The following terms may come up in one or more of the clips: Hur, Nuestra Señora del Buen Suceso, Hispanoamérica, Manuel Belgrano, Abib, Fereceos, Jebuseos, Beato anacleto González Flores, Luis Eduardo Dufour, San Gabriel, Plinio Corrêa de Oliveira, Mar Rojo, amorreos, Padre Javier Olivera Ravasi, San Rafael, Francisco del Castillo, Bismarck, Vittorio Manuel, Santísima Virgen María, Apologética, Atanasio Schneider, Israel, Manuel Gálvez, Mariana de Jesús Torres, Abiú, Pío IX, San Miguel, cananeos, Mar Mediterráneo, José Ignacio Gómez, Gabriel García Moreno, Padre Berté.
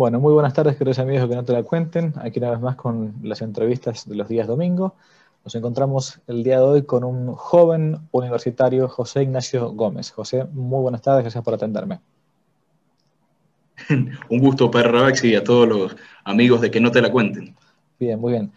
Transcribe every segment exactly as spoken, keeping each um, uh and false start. Bueno, muy buenas tardes, queridos amigos que no te la cuenten. Aquí una vez más con las entrevistas de los días domingo. Nos encontramos el día de hoy con un joven universitario, José Ignacio Gómez. José, muy buenas tardes, gracias por atenderme. Un gusto, Padre Ravasi, y a todos los amigos de que no te la cuenten. Bien, muy bien.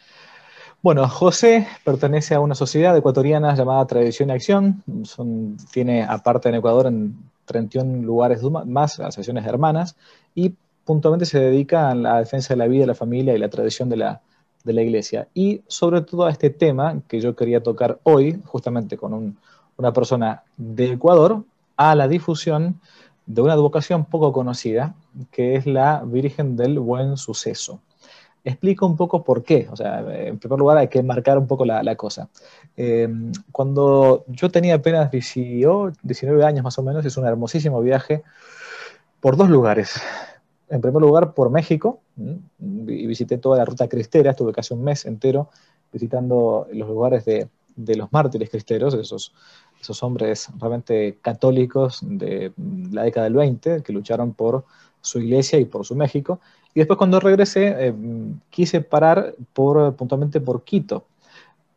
Bueno, José pertenece a una sociedad ecuatoriana llamada Tradición y Acción. Son, tiene, aparte en Ecuador, en treinta y un lugares más, asociaciones hermanas, y puntualmente se dedica a la defensa de la vida, la familia y la tradición de la, de la Iglesia. Y sobre todo a este tema que yo quería tocar hoy, justamente con un, una persona de Ecuador, a la difusión de una advocación poco conocida, que es la Virgen del Buen Suceso. Explico un poco por qué. O sea, en primer lugar hay que marcar un poco la, la cosa. Eh, cuando yo tenía apenas dieciocho, diecinueve años más o menos, hice un hermosísimo viaje por dos lugares. En primer lugar, por México, y visité toda la ruta cristera. Estuve casi un mes entero visitando los lugares de, de los mártires cristeros, esos, esos hombres realmente católicos de la década del veinte, que lucharon por su iglesia y por su México. Y después, cuando regresé, eh, quise parar por, puntualmente por Quito,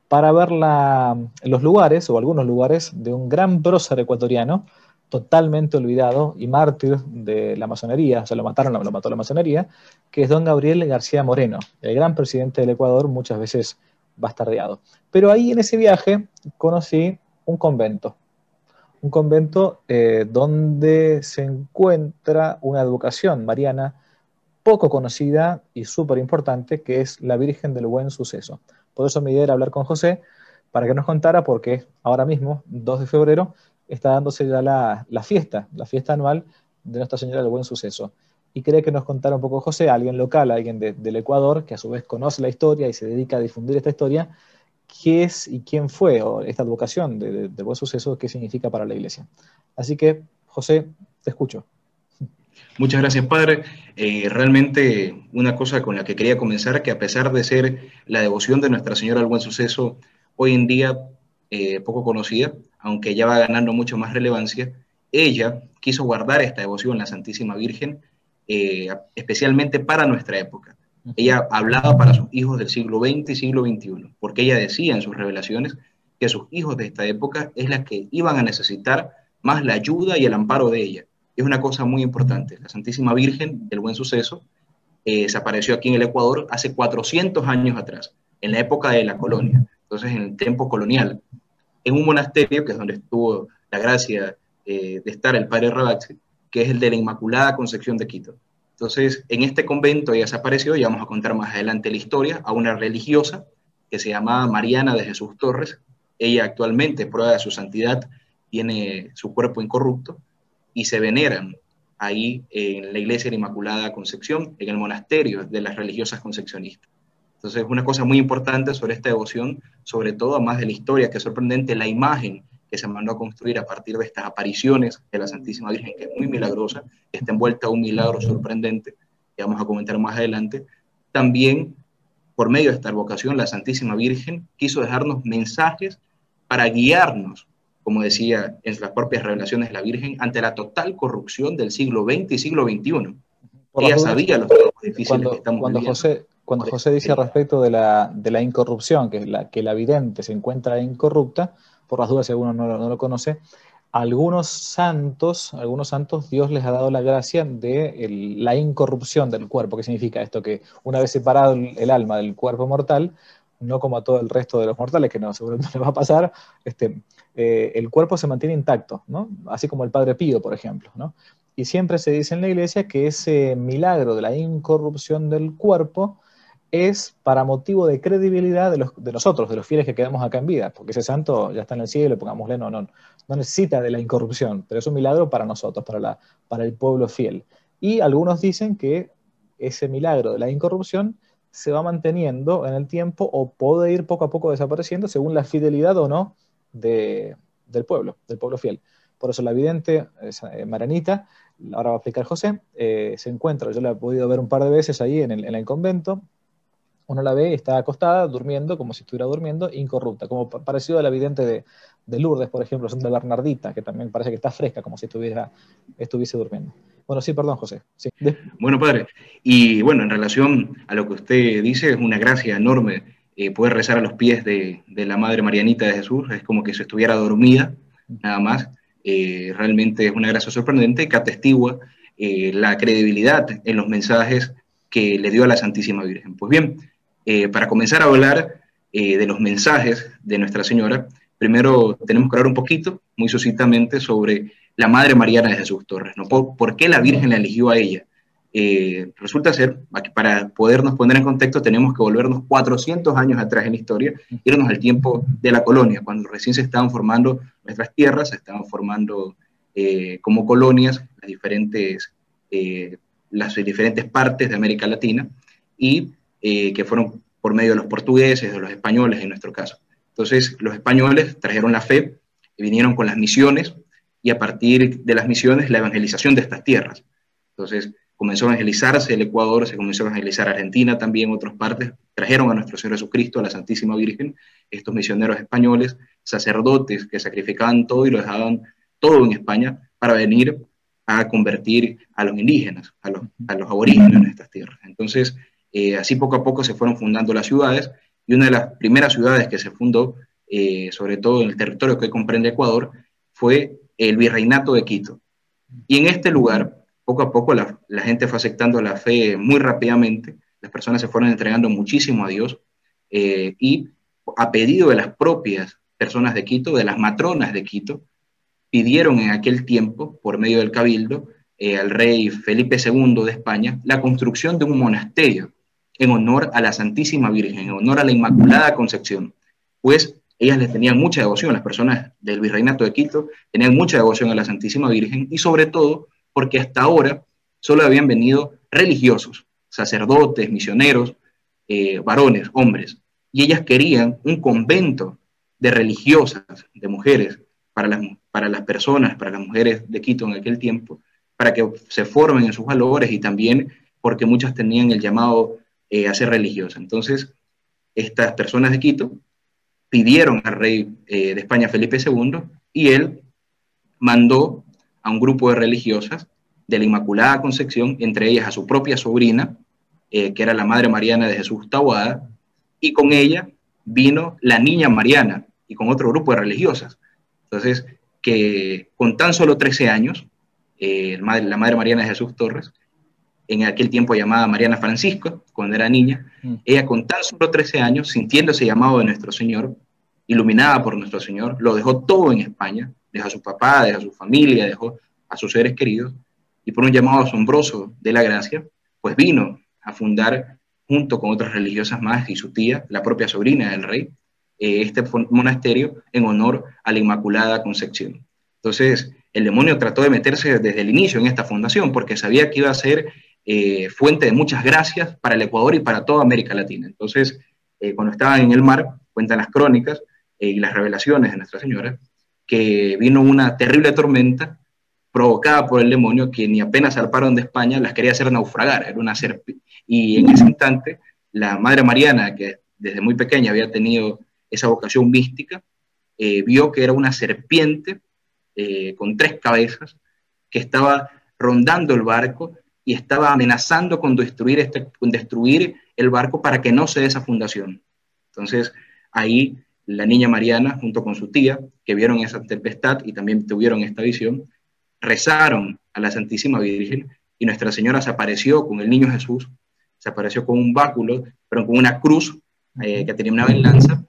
para ver la, los lugares, o algunos lugares, de un gran prócer ecuatoriano, totalmente olvidado y mártir de la masonería. O sea, lo mataron, lo mató la masonería, que es don Gabriel García Moreno, el gran presidente del Ecuador, muchas veces bastardeado. Pero ahí, en ese viaje, conocí un convento, un convento eh, donde se encuentra una advocación mariana poco conocida y súper importante, que es la Virgen del Buen Suceso. Por eso mi idea era hablar con José, para que nos contara, porque ahora mismo, dos de febrero, está dándose ya la, la fiesta, la fiesta anual de Nuestra Señora del Buen Suceso. Y quería que nos contara un poco José, alguien local, alguien de, del Ecuador, que a su vez conoce la historia y se dedica a difundir esta historia, qué es y quién fue, o esta advocación de, de, de Buen Suceso, qué significa para la Iglesia. Así que, José, te escucho. Muchas gracias, Padre. Eh, realmente una cosa con la que quería comenzar, que a pesar de ser la devoción de Nuestra Señora del Buen Suceso, hoy en día eh, poco conocida, aunque ya va ganando mucho más relevancia, ella quiso guardar esta devoción, la Santísima Virgen, eh, especialmente para nuestra época. Ella hablaba para sus hijos del siglo veinte y siglo veintiuno, porque ella decía en sus revelaciones que sus hijos de esta época es las que iban a necesitar más la ayuda y el amparo de ella. Es una cosa muy importante. La Santísima Virgen del Buen Suceso eh, se apareció aquí en el Ecuador hace cuatrocientos años atrás, en la época de la colonia, entonces en el tiempo colonial, en un monasterio, que es donde estuvo la gracia eh, de estar el Padre Ravasi, que es el de la Inmaculada Concepción de Quito. Entonces, en este convento ella se apareció, y vamos a contar más adelante la historia, a una religiosa que se llamaba Mariana de Jesús Torres. Ella actualmente prueba de su santidad, tiene su cuerpo incorrupto, y se veneran ahí en la iglesia de la Inmaculada Concepción, en el monasterio de las religiosas concepcionistas. Entonces, una cosa muy importante sobre esta devoción, sobre todo, más de la historia, que es sorprendente la imagen que se mandó a construir a partir de estas apariciones de la Santísima Virgen, que es muy milagrosa, que está envuelta a un milagro sorprendente, que vamos a comentar más adelante. También, por medio de esta advocación, la Santísima Virgen quiso dejarnos mensajes para guiarnos, como decía en las propias revelaciones de la Virgen, ante la total corrupción del siglo veinte y siglo veintiuno. Por Ella sabía los problemas difíciles cuando, que estamos cuando viviendo. José, cuando Entonces, José dice eh, respecto de la, de la incorrupción, que, es la, que la vidente se encuentra incorrupta, por las dudas si alguno no, no lo conoce, algunos santos, algunos santos Dios les ha dado la gracia de el, la incorrupción del cuerpo. ¿Qué significa esto? Que una vez separado el alma del cuerpo mortal, no como a todo el resto de los mortales, que no, seguro no les va a pasar, este, eh, el cuerpo se mantiene intacto, ¿no? Así como el Padre Pío, por ejemplo, ¿no? Y siempre se dice en la Iglesia que ese milagro de la incorrupción del cuerpo es para motivo de credibilidad de, los, de nosotros, de los fieles que quedamos acá en vida, porque ese santo ya está en el cielo, pongámosle, no, no, no necesita de la incorrupción, pero es un milagro para nosotros, para, la, para el pueblo fiel. Y algunos dicen que ese milagro de la incorrupción se va manteniendo en el tiempo, o puede ir poco a poco desapareciendo según la fidelidad o no de, del pueblo, del pueblo fiel. Por eso la vidente eh, maranita, ahora va a explicar José, eh, se encuentra, yo la he podido ver un par de veces ahí en el, en el convento. Uno la ve y está acostada, durmiendo, como si estuviera durmiendo, incorrupta, como parecido a la vidente de, de Lourdes, por ejemplo, de Bernardita, que también parece que está fresca, como si estuviera, estuviese durmiendo. Bueno, sí, perdón, José. Sí. Bueno, padre, y bueno, en relación a lo que usted dice, es una gracia enorme eh, poder rezar a los pies de, de la Madre Marianita de Jesús, es como que se estuviera dormida, nada más. Eh, realmente es una gracia sorprendente que atestigua eh, la credibilidad en los mensajes que le dio a la Santísima Virgen. Pues bien, eh, para comenzar a hablar eh, de los mensajes de Nuestra Señora, primero tenemos que hablar un poquito, muy sucintamente, sobre la Madre Mariana de Jesús Torres, ¿no? ¿Por, por qué la Virgen la eligió a ella? Eh, resulta ser, para podernos poner en contexto, tenemos que volvernos cuatrocientos años atrás en la historia, irnos al tiempo de la colonia, cuando recién se estaban formando nuestras tierras, se estaban formando eh, como colonias las diferentes, eh, las diferentes partes de América Latina, y eh, que fueron por medio de los portugueses, de los españoles en nuestro caso. Entonces, los españoles trajeron la fe, vinieron con las misiones, y a partir de las misiones, la evangelización de estas tierras. Entonces, comenzó a evangelizarse el Ecuador, se comenzó a evangelizar Argentina también, otras partes, trajeron a nuestro Señor Jesucristo, a la Santísima Virgen, estos misioneros españoles, sacerdotes que sacrificaban todo y lo dejaban todo en España para venir a convertir a los indígenas, a los, a los aborígenes de estas tierras. Entonces, eh, así poco a poco se fueron fundando las ciudades, y una de las primeras ciudades que se fundó, eh, sobre todo en el territorio que hoy comprende Ecuador, fue el Virreinato de Quito. Y en este lugar, poco a poco, la, la gente fue aceptando la fe muy rápidamente, las personas se fueron entregando muchísimo a Dios, eh, y a pedido de las propias personas de Quito, de las matronas de Quito, pidieron en aquel tiempo, por medio del Cabildo, eh, al rey Felipe segundo de España, la construcción de un monasterio en honor a la Santísima Virgen, en honor a la Inmaculada Concepción, pues ellas les tenían mucha devoción, las personas del Virreinato de Quito tenían mucha devoción a la Santísima Virgen, y sobre todo porque hasta ahora solo habían venido religiosos, sacerdotes, misioneros, eh, varones, hombres, y ellas querían un convento de religiosas, de mujeres, para las, para las personas, para las mujeres de Quito en aquel tiempo, para que se formen en sus valores, y también porque muchas tenían el llamado eh, a ser religiosas. Entonces, estas personas de Quito pidieron al rey eh, de España, Felipe segundo, y él mandó a un grupo de religiosas de la Inmaculada Concepción, entre ellas a su propia sobrina, eh, que era la Madre Mariana de Jesús Taboada, y con ella vino la Niña Mariana, y con otro grupo de religiosas. Entonces, que con tan solo trece años, eh, la Madre Mariana de Jesús Torres, en aquel tiempo llamada Mariana Francisco, cuando era niña, ella con tan solo trece años, sintiéndose llamado de Nuestro Señor, iluminada por Nuestro Señor, lo dejó todo en España, dejó a su papá, dejó a su familia, dejó a sus seres queridos, y por un llamado asombroso de la gracia, pues vino a fundar, junto con otras religiosas más, y su tía, la propia sobrina del rey, eh, este monasterio en honor a la Inmaculada Concepción. Entonces, el demonio trató de meterse desde el inicio en esta fundación, porque sabía que iba a ser Eh, fuente de muchas gracias para el Ecuador y para toda América Latina. Entonces, eh, cuando estaban en el mar, cuentan las crónicas eh, y las revelaciones de Nuestra Señora, que vino una terrible tormenta provocada por el demonio, que ni apenas zarparon de España, las quería hacer naufragar, era una serpiente. Y en ese instante, la Madre Mariana, que desde muy pequeña había tenido esa vocación mística, eh, vio que era una serpiente eh, con tres cabezas, que estaba rondando el barco, y estaba amenazando con destruir, este, con destruir el barco para que no se dé esa fundación. Entonces, ahí la Niña Mariana, junto con su tía, que vieron esa tempestad y también tuvieron esta visión, rezaron a la Santísima Virgen, y Nuestra Señora se apareció con el niño Jesús, se apareció con un báculo, pero con una cruz eh, que tenía una lanza,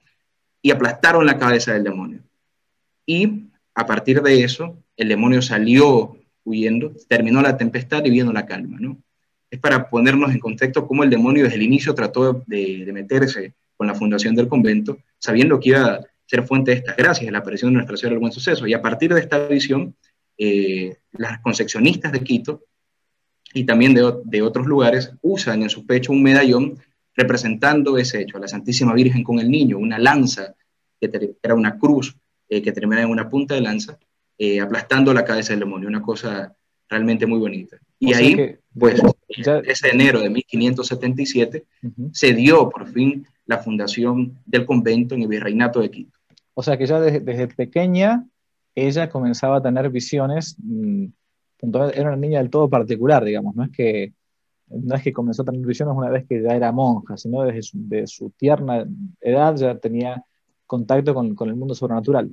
y aplastaron la cabeza del demonio. Y a partir de eso, el demonio salió huyendo, terminó la tempestad y vino la calma, ¿no? Es para ponernos en contexto cómo el demonio desde el inicio trató de, de meterse con la fundación del convento, sabiendo que iba a ser fuente de estas gracias, la aparición de Nuestra Señora del Buen Suceso. Y a partir de esta visión, eh, las concepcionistas de Quito y también de, de otros lugares usan en su pecho un medallón representando ese hecho, a la Santísima Virgen con el niño, una lanza, que era una cruz eh, que terminaba en una punta de lanza, Eh, aplastando la cabeza del demonio, una cosa realmente muy bonita. Y o ahí, que, pues, ya... ese enero de mil quinientos setenta y siete, uh-huh, se dio por fin la fundación del convento en el Virreinato de Quito. O sea que ya desde, desde pequeña ella comenzaba a tener visiones mmm, Entonces era una niña del todo particular, digamos, no es que, no es que comenzó a tener visiones una vez que ya era monja, sino desde su, de su tierna edad ya tenía contacto con, con el mundo sobrenatural.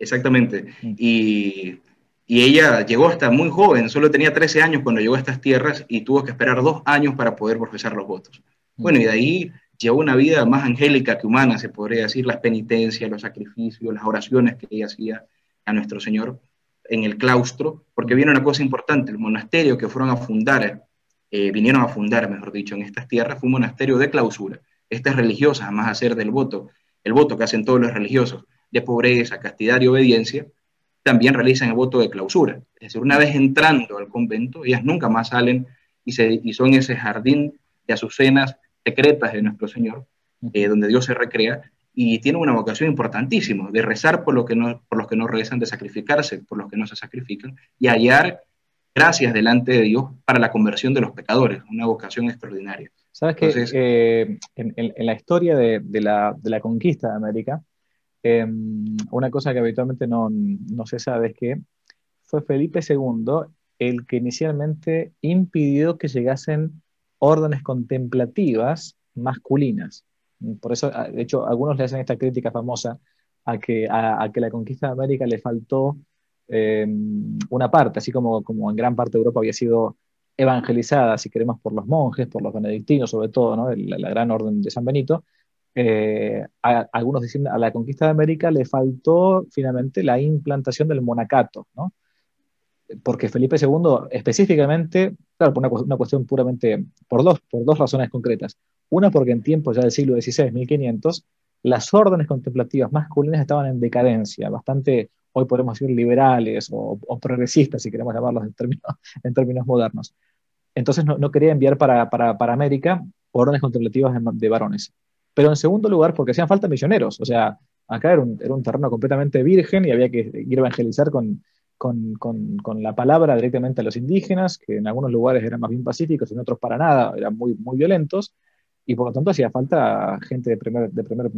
Exactamente, sí. y, y ella llegó hasta muy joven, solo tenía trece años cuando llegó a estas tierras y tuvo que esperar dos años para poder profesar los votos. Bueno, y de ahí llevó una vida más angélica que humana, se podría decir, las penitencias, los sacrificios, las oraciones que ella hacía a nuestro Señor en el claustro, porque viene una cosa importante, el monasterio que fueron a fundar, eh, vinieron a fundar, mejor dicho, en estas tierras, fue un monasterio de clausura. Estas religiosas, además de hacer del voto, el voto que hacen todos los religiosos, de pobreza, castidad y obediencia, también realizan el voto de clausura. Es decir, una vez entrando al convento, ellas nunca más salen y, se, y son ese jardín de azucenas secretas de nuestro Señor, eh, donde Dios se recrea, y tiene una vocación importantísima, de rezar por, lo que no, por los que no rezan, de sacrificarse por los que no se sacrifican, y hallar gracias delante de Dios para la conversión de los pecadores, una vocación extraordinaria. ¿Sabes qué? Eh, en, en la historia de, de, la, de la conquista de América, eh, una cosa que habitualmente no, no se sabe es que fue Felipe segundo el que inicialmente impidió que llegasen órdenes contemplativas masculinas. Por eso, de hecho, algunos le hacen esta crítica famosa a que, a, a que la conquista de América le faltó eh, una parte, así como, como en gran parte de Europa había sido evangelizada, si queremos, por los monjes, por los benedictinos, sobre todo, ¿no? la, la gran orden de San Benito. Eh, a, a algunos dicen, a la conquista de América le faltó finalmente la implantación del monacato, ¿no? Porque Felipe segundo específicamente, claro, por una, una cuestión puramente, por dos, por dos razones concretas. Una, porque en tiempos ya del siglo dieciséis, mil quinientos, las órdenes contemplativas masculinas estaban en decadencia, bastante, hoy podemos decir liberales o, o progresistas, si queremos llamarlos en términos, en términos modernos. Entonces no, no quería enviar para, para, para América órdenes contemplativas de, de varones. Pero en segundo lugar, porque hacían falta misioneros, o sea, acá era un, era un terreno completamente virgen y había que ir a evangelizar con... Con, con, con la palabra directamente a los indígenas, que en algunos lugares eran más bien pacíficos, en otros para nada, eran muy, muy violentos, y por lo tanto hacía falta gente de primer, de primer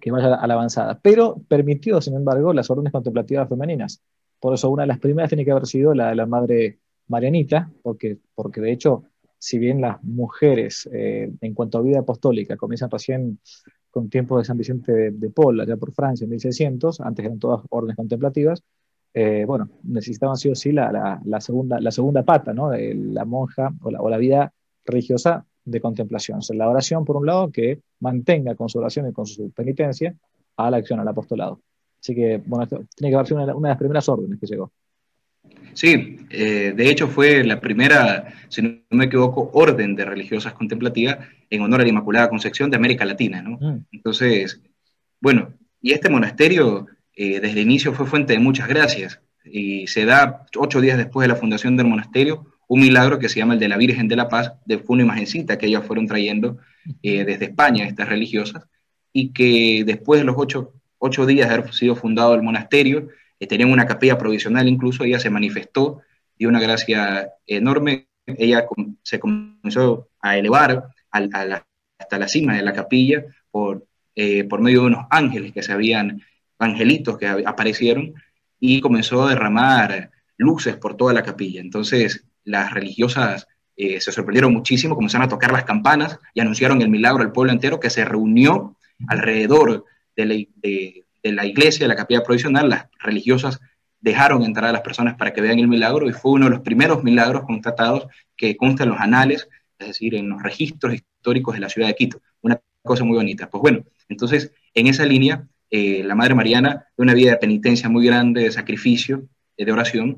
que vaya a la avanzada. Pero permitió, sin embargo, las órdenes contemplativas femeninas. Por eso una de las primeras tiene que haber sido la de la madre Marianita, porque, porque de hecho, si bien las mujeres, eh, en cuanto a vida apostólica, comienzan recién con tiempos de San Vicente de, de Paul, allá por Francia, en mil seiscientos, antes eran todas órdenes contemplativas, Eh, bueno, necesitaban sí o sí la, la, la, segunda, la segunda pata, ¿no? De la monja o la, o la vida religiosa de contemplación. O sea, la oración, por un lado, que mantenga con su oración y con su penitencia a la acción, al apostolado. Así que, bueno, esto tiene que haber sido una, una de las primeras órdenes que llegó. Sí, eh, de hecho fue la primera, si no me equivoco, orden de religiosas contemplativas en honor a la Inmaculada Concepción de América Latina, ¿no? Mm. Entonces, bueno, y este monasterio... Eh, desde el inicio fue fuente de muchas gracias y se da ocho días después de la fundación del monasterio un milagro que se llama el de la Virgen de la Paz, de una imagencita que ellas fueron trayendo eh, desde España, estas religiosas, y que después de los ocho, ocho días de haber sido fundado el monasterio, eh, tenían una capilla provisional incluso, ella se manifestó, dio una gracia enorme, ella com- se comenzó a elevar al, a la, hasta la cima de la capilla por, eh, por medio de unos ángeles que se habían... angelitos que aparecieron y comenzó a derramar luces por toda la capilla. Entonces las religiosas eh, se sorprendieron muchísimo, comenzaron a tocar las campanas y anunciaron el milagro al pueblo entero, que se reunió alrededor de la, de, de la iglesia, de la capilla provisional. Las religiosas dejaron entrar a las personas para que vean el milagro y fue uno de los primeros milagros constatados que consta en los anales, es decir, en los registros históricos de la ciudad de Quito. Una cosa muy bonita. Pues bueno, entonces en esa línea Eh, la Madre Mariana, de una vida de penitencia muy grande, de sacrificio, eh, de oración,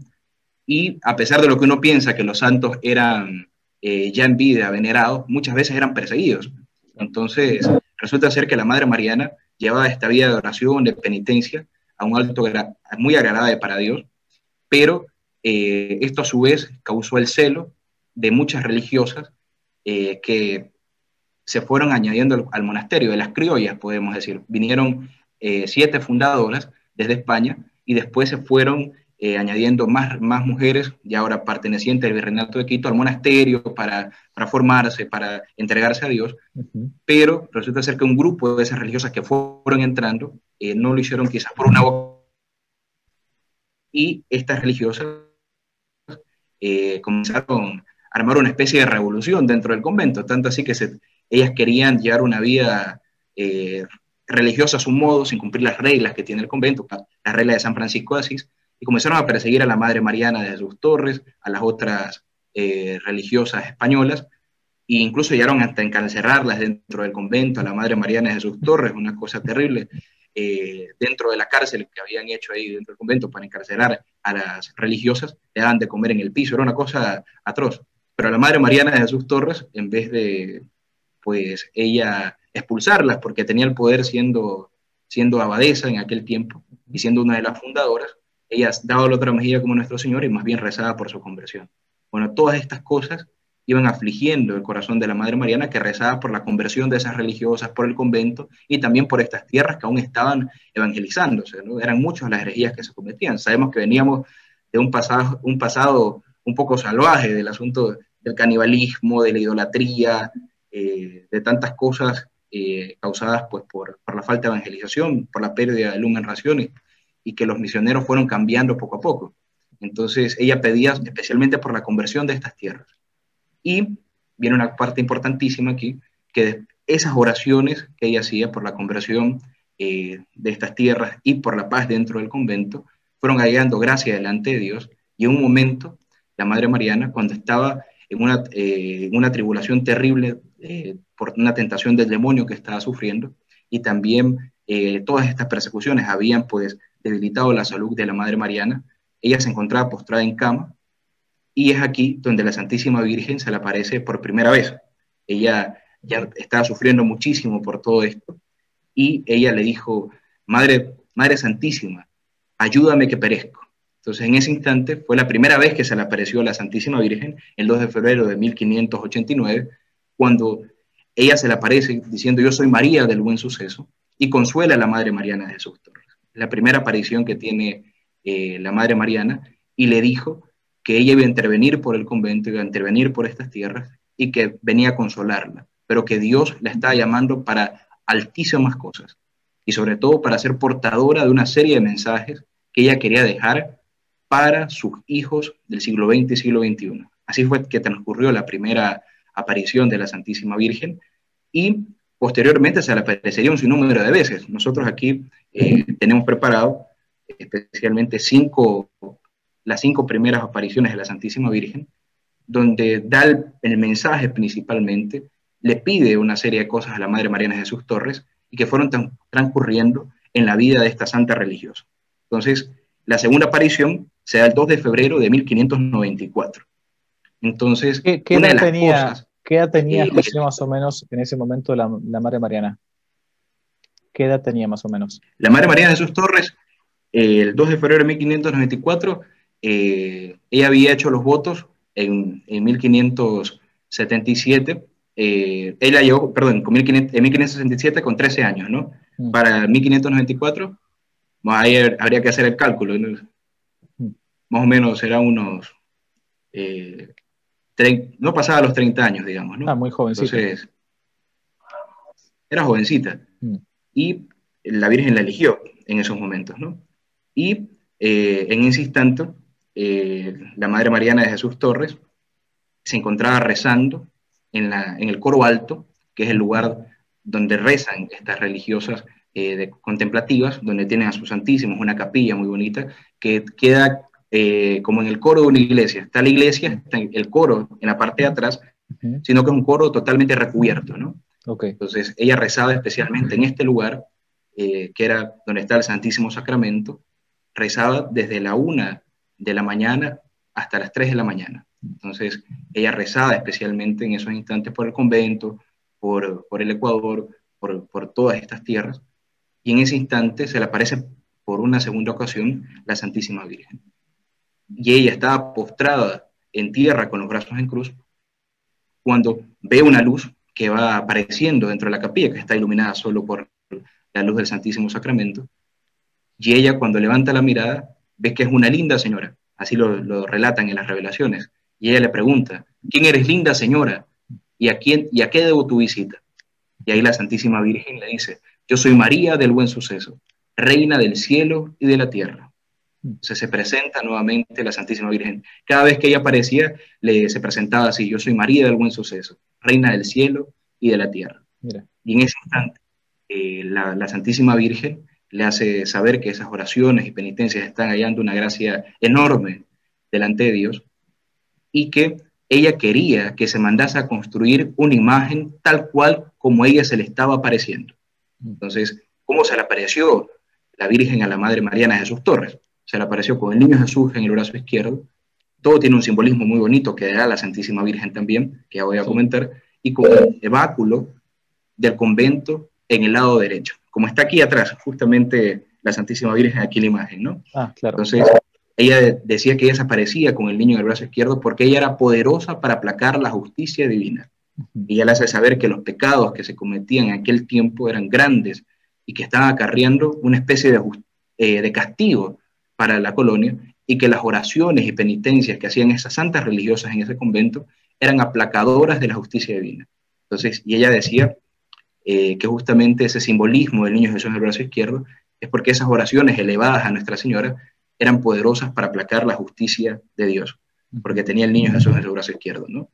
y a pesar de lo que uno piensa que los santos eran eh, ya en vida venerados, muchas veces eran perseguidos. Entonces resulta ser que la Madre Mariana llevaba esta vida de oración, de penitencia, a un alto grado, muy agradable para Dios, pero eh, esto a su vez causó el celo de muchas religiosas eh, que se fueron añadiendo al, al monasterio, de las criollas, podemos decir. Vinieron Eh, siete fundadoras desde España y después se fueron eh, añadiendo más, más mujeres y ahora pertenecientes al Virreinato de Quito, al monasterio para, para formarse, para entregarse a Dios, uh-huh. Pero resulta ser que un grupo de esas religiosas que fueron entrando eh, no lo hicieron quizás por una vocación y estas religiosas eh, comenzaron a armar una especie de revolución dentro del convento, tanto así que se, ellas querían llevar una vida eh, religiosa a su modo, sin cumplir las reglas que tiene el convento, las reglas de San Francisco de Asís, y comenzaron a perseguir a la madre Mariana de Jesús Torres, a las otras eh, religiosas españolas, e incluso llegaron hasta encarcelarlas dentro del convento, a la madre Mariana de Jesús Torres, una cosa terrible, eh, dentro de la cárcel que habían hecho ahí dentro del convento para encarcelar a las religiosas, le daban de comer en el piso, era una cosa atroz. Pero a la madre Mariana de Jesús Torres, en vez de, pues, ella expulsarlas, porque tenía el poder siendo, siendo abadesa en aquel tiempo, y siendo una de las fundadoras, ella daba la otra mejilla como Nuestro Señor y más bien rezaba por su conversión. Bueno, todas estas cosas iban afligiendo el corazón de la Madre Mariana, que rezaba por la conversión de esas religiosas, por el convento, y también por estas tierras que aún estaban evangelizándose, ¿no? Eran muchas las herejías que se cometían. Sabemos que veníamos de un pasado, un pasado un poco salvaje, del asunto del canibalismo, de la idolatría, eh, de tantas cosas eh, causadas pues, por, por la falta de evangelización, por la pérdida de lumen rationis, y que los misioneros fueron cambiando poco a poco. Entonces ella pedía especialmente por la conversión de estas tierras. Y viene una parte importantísima aquí, que de esas oraciones que ella hacía por la conversión eh, de estas tierras y por la paz dentro del convento, fueron hallando gracia delante de Dios, y en un momento la Madre Mariana, cuando estaba en una, eh, una tribulación terrible eh, por una tentación del demonio que estaba sufriendo, y también eh, todas estas persecuciones habían pues debilitado la salud de la Madre Mariana, ella se encontraba postrada en cama, y es aquí donde la Santísima Virgen se le aparece por primera vez. Ella ya estaba sufriendo muchísimo por todo esto, y ella le dijo, Madre, Madre Santísima, ayúdame que perezco. Entonces en ese instante fue la primera vez que se le apareció la Santísima Virgen, el dos de febrero de mil quinientos ochenta y nueve, cuando ella se le aparece diciendo, yo soy María del Buen Suceso, y consuela a la Madre Mariana de Jesús Torres. La primera aparición que tiene eh, la Madre Mariana, y le dijo que ella iba a intervenir por el convento, iba a intervenir por estas tierras, y que venía a consolarla, pero que Dios la estaba llamando para altísimas cosas, y sobre todo para ser portadora de una serie de mensajes que ella quería dejar para sus hijos del siglo veinte y siglo veintiuno. Así fue que transcurrió la primera aparición de la Santísima Virgen, y posteriormente se le aparecería un sinnúmero de veces. Nosotros aquí eh, tenemos preparado especialmente cinco, las cinco primeras apariciones de la Santísima Virgen, donde da el, el mensaje principalmente, le pide una serie de cosas a la Madre Mariana Jesús Torres, y que fueron tan, transcurriendo en la vida de esta santa religiosa. Entonces, la segunda aparición se da el dos de febrero de mil quinientos noventa y cuatro. Entonces, ¿Qué, qué una de las tenía? cosas... ¿Qué edad tenía José más o menos en ese momento la, la Madre Mariana? ¿Qué edad tenía más o menos? La Madre Mariana de Jesús Torres, eh, el dos de febrero de mil quinientos noventa y cuatro, eh, ella había hecho los votos en, en mil quinientos setenta y siete, eh, ella llegó, perdón, con mil quinientos, en mil quinientos sesenta y siete con trece años, ¿no? Mm. Para mil quinientos noventa y cuatro, ahí habría que hacer el cálculo, ¿no? Mm. Más o menos será unos... Eh, no pasaba los treinta años, digamos, ¿no? Ah, muy jovencita. Entonces, era jovencita. Mm. Y la Virgen la eligió en esos momentos, ¿no? Y eh, en ese instante, eh, la Madre Mariana de Jesús Torres se encontraba rezando en, la, en el coro alto, que es el lugar donde rezan estas religiosas eh, de, contemplativas, donde tienen a sus santísimos, una capilla muy bonita, que queda... Eh, como en el coro de una iglesia, está la iglesia, está el coro en la parte de atrás, uh-huh. sino que es un coro totalmente recubierto, ¿no? Okay. Entonces ella rezaba especialmente en este lugar, eh, que era donde está el Santísimo Sacramento, rezaba desde la una de la mañana hasta las tres de la mañana. Entonces ella rezaba especialmente en esos instantes por el convento, por, por el Ecuador, por, por todas estas tierras, y en ese instante se le aparece por una segunda ocasión la Santísima Virgen. Y ella estaba postrada en tierra con los brazos en cruz, cuando ve una luz que va apareciendo dentro de la capilla, que está iluminada solo por la luz del Santísimo Sacramento, y ella cuando levanta la mirada, ve que es una linda señora, así lo, lo relatan en las revelaciones, y ella le pregunta, ¿quién eres, linda señora? ¿Y a, quién, ¿Y a qué debo tu visita? Y ahí la Santísima Virgen le dice, yo soy María del Buen Suceso, reina del cielo y de la tierra. O sea, se presenta nuevamente la Santísima Virgen. Cada vez que ella aparecía, le, se presentaba así: yo soy María del Buen Suceso, Reina del Cielo y de la Tierra. Mira. Y en ese instante, eh, la, la Santísima Virgen le hace saber que esas oraciones y penitencias están hallando una gracia enorme delante de Dios, y que ella quería que se mandase a construir una imagen tal cual como ella se le estaba apareciendo. Entonces, ¿cómo se le apareció la Virgen a la Madre Mariana de Jesús Torres? Se le apareció con el niño Jesús en el brazo izquierdo. Todo tiene un simbolismo muy bonito que da la Santísima Virgen también, que ya voy a comentar, y con el báculo del convento en el lado derecho. Como está aquí atrás, justamente la Santísima Virgen, aquí la imagen, ¿no? Ah, claro. Entonces, ella decía que ella se aparecía con el niño en el brazo izquierdo porque ella era poderosa para aplacar la justicia divina. Y ella le hace saber que los pecados que se cometían en aquel tiempo eran grandes y que estaban acarreando una especie de, eh, de castigo para la colonia, y que las oraciones y penitencias que hacían esas santas religiosas en ese convento eran aplacadoras de la justicia divina. Entonces, y ella decía eh, que justamente ese simbolismo del niño Jesús en el brazo izquierdo es porque esas oraciones elevadas a Nuestra Señora eran poderosas para aplacar la justicia de Dios, porque tenía el niño Jesús en su brazo izquierdo, ¿no?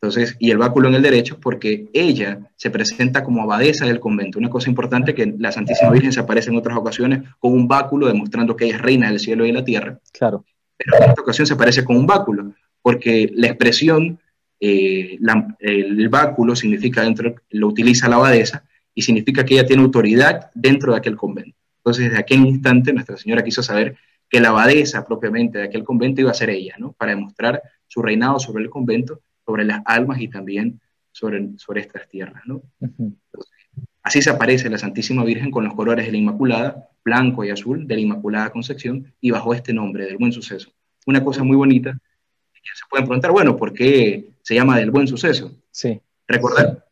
Entonces, y el báculo en el derecho, porque ella se presenta como abadesa del convento. Una cosa importante es que la Santísima Virgen se aparece en otras ocasiones con un báculo, demostrando que ella es reina del cielo y de la tierra. Claro. Pero en esta ocasión se aparece con un báculo, porque la expresión, eh, la, el báculo significa dentro, lo utiliza la abadesa, y significa que ella tiene autoridad dentro de aquel convento. Entonces, desde aquel instante, Nuestra Señora quiso saber que la abadesa propiamente de aquel convento iba a ser ella, ¿no? Para demostrar su reinado sobre el convento, sobre las almas y también sobre, sobre estas tierras, ¿no? Uh-huh. Entonces, así se aparece la Santísima Virgen con los colores de la Inmaculada, blanco y azul, de la Inmaculada Concepción, y bajo este nombre, del Buen Suceso. Una cosa muy bonita, que se pueden preguntar, bueno, ¿por qué se llama del Buen Suceso? Sí. ¿Recordar?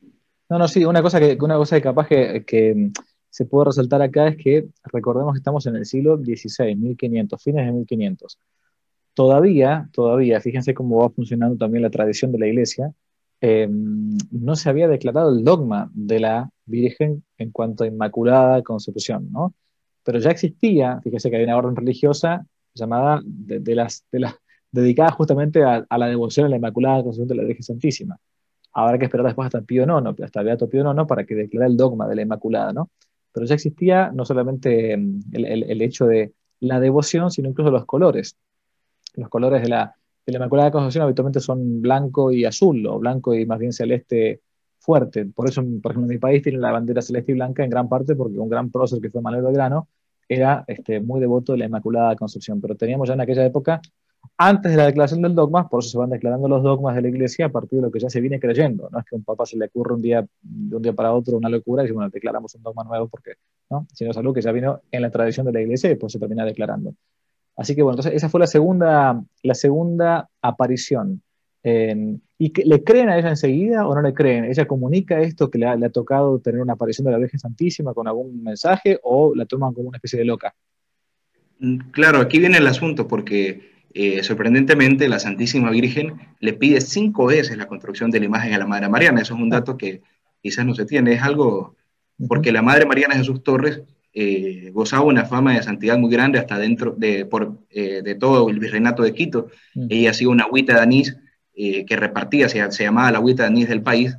Sí. No, no, sí, una cosa que, una cosa que capaz que, que se puede resaltar acá es que recordemos que estamos en el siglo dieciséis, mil quinientos, fines de mil quinientos. Todavía, todavía, fíjense cómo va funcionando también la tradición de la Iglesia, eh, no se había declarado el dogma de la Virgen en cuanto a Inmaculada Concepción, ¿no? Pero ya existía, fíjense que había una orden religiosa llamada, de, de las, de las, dedicada justamente a, a la devoción a la Inmaculada Concepción de la Virgen Santísima. Habrá que esperar después hasta Pío noveno, hasta Beato Pío noveno, para que declare el dogma de la Inmaculada, ¿no? Pero ya existía no solamente el, el, el hecho de la devoción, sino incluso los colores. Los colores de la, de la Inmaculada Concepción habitualmente son blanco y azul, o blanco y más bien celeste fuerte. Por eso, por ejemplo, en mi país tienen la bandera celeste y blanca en gran parte porque un gran prócer que fue Manuel Belgrano era este, muy devoto de la Inmaculada Concepción. Pero teníamos ya en aquella época, antes de la declaración del dogma, por eso se van declarando los dogmas de la Iglesia a partir de lo que ya se viene creyendo. No es que a un papa se le ocurra un día, de un día para otro una locura y dice, bueno, declaramos un dogma nuevo porque, ¿no? Sino es algo que ya vino en la tradición de la Iglesia y después se termina declarando. Así que bueno, entonces esa fue la segunda, la segunda aparición. Eh, ¿Y que, le creen a ella enseguida o no le creen? ¿Ella comunica esto que le ha, le ha tocado tener una aparición de la Virgen Santísima con algún mensaje o la toman como una especie de loca? Claro, aquí viene el asunto porque eh, sorprendentemente la Santísima Virgen le pide cinco veces la construcción de la imagen a la Madre Mariana. Eso es un dato que quizás no se tiene, es algo... Porque la Madre Mariana Jesús Torres... Eh, gozaba una fama de santidad muy grande hasta dentro de, por, eh, de todo el Virreinato de Quito. Mm. Ella hacía una agüita de anís eh, que repartía, se, se llamaba la agüita de anís del país,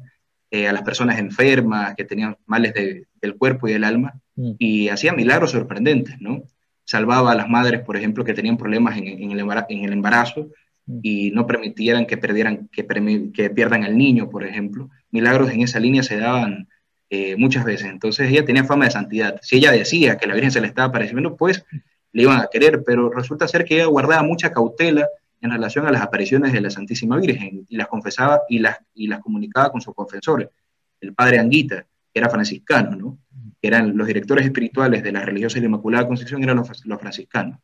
eh, a las personas enfermas que tenían males de, del cuerpo y del alma, mm. y hacía milagros sorprendentes, ¿no? Salvaba a las madres, por ejemplo, que tenían problemas en, en, el, embarazo, en el embarazo mm. y no permitieran que, perdieran, que, que pierdan al niño, por ejemplo. Milagros en esa línea se daban Eh, muchas veces. Entonces ella tenía fama de santidad. Si ella decía que la Virgen se le estaba apareciendo, pues le iban a querer, pero resulta ser que ella guardaba mucha cautela en relación a las apariciones de la Santísima Virgen, y las confesaba y las, y las comunicaba con sus confesores, el padre Anguita, que era franciscano, ¿no? Que eran los directores espirituales de las religiosas de la Inmaculada Concepción, eran los, los franciscanos,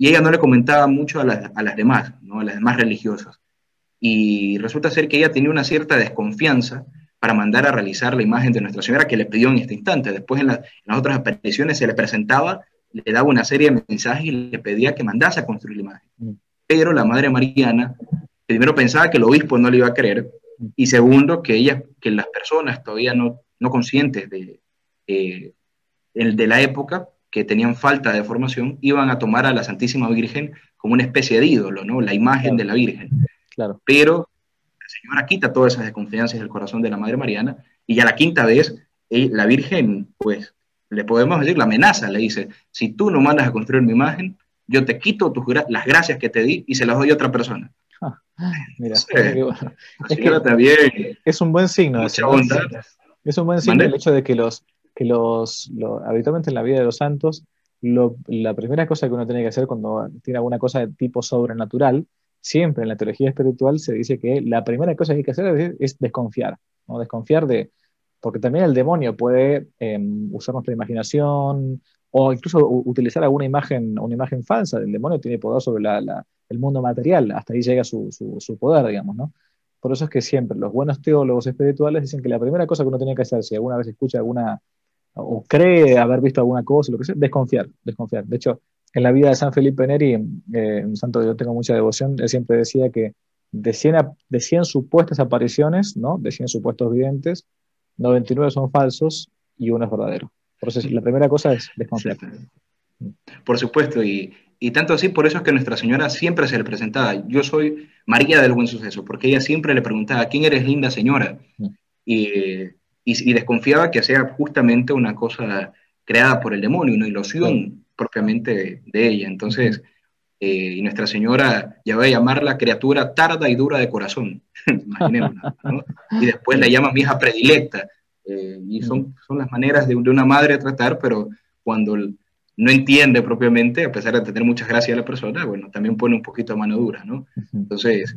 y ella no le comentaba mucho a las, a las demás, ¿no? A las demás religiosas, y resulta ser que ella tenía una cierta desconfianza para mandar a realizar la imagen de Nuestra Señora que le pidió en este instante. Después en, la, en las otras apariciones se le presentaba, le daba una serie de mensajes y le pedía que mandase a construir la imagen. Pero la Madre Mariana, primero pensaba que el obispo no le iba a creer, y segundo, que, ella, que las personas todavía no, no conscientes de, eh, el de la época que tenían falta de formación iban a tomar a la Santísima Virgen como una especie de ídolo, ¿no? La imagen, claro, de la Virgen. Claro. Pero la Señora quita todas esas desconfianzas del corazón de la Madre Mariana, y ya la quinta vez eh, la Virgen, pues, le podemos decir, la amenaza, le dice, si tú no mandas a construir mi imagen, yo te quito tus gra las gracias que te di y se las doy a otra persona. Ah, mira, sí, es, bueno. es, que también, es un buen signo, es un buen signo, es un buen signo el hecho de que los, que los, los habitualmente en la vida de los santos, lo, la primera cosa que uno tiene que hacer cuando tiene alguna cosa de tipo sobrenatural, siempre en la teología espiritual se dice que la primera cosa que hay que hacer es, es desconfiar, ¿no? Desconfiar de, porque también el demonio puede eh, usar nuestra imaginación, o incluso utilizar alguna imagen, una imagen falsa. El demonio tiene poder sobre la, la, el mundo material, hasta ahí llega su, su, su poder, digamos, ¿no? Por eso es que siempre los buenos teólogos espirituales dicen que la primera cosa que uno tiene que hacer, si alguna vez escucha alguna, o cree haber visto alguna cosa, lo que sea, desconfiar, desconfiar. De hecho, en la vida de San Felipe Neri, eh, un santo que yo tengo mucha devoción, él siempre decía que de cien, a, de cien supuestas apariciones, ¿no? De cien supuestos videntes, noventa y nueve son falsos y uno es verdadero. Entonces, la primera cosa es desconfiar. Por supuesto, y, y tanto así, por eso es que Nuestra Señora siempre se le presentaba. Yo soy María del Buen Suceso, porque ella siempre le preguntaba, ¿quién eres, linda señora? Y, y, y desconfiaba que sea justamente una cosa creada por el demonio, una ilusión, sí, propiamente de, de ella. Entonces, eh, y Nuestra Señora ya va a llamarla criatura tarda y dura de corazón, imaginémonos, ¿no? Y después la llama mi hija predilecta. Eh, y son, son las maneras de, de una madre tratar, pero cuando no entiende propiamente, a pesar de tener muchas gracias a la persona, bueno, también pone un poquito a mano dura, ¿no? Entonces,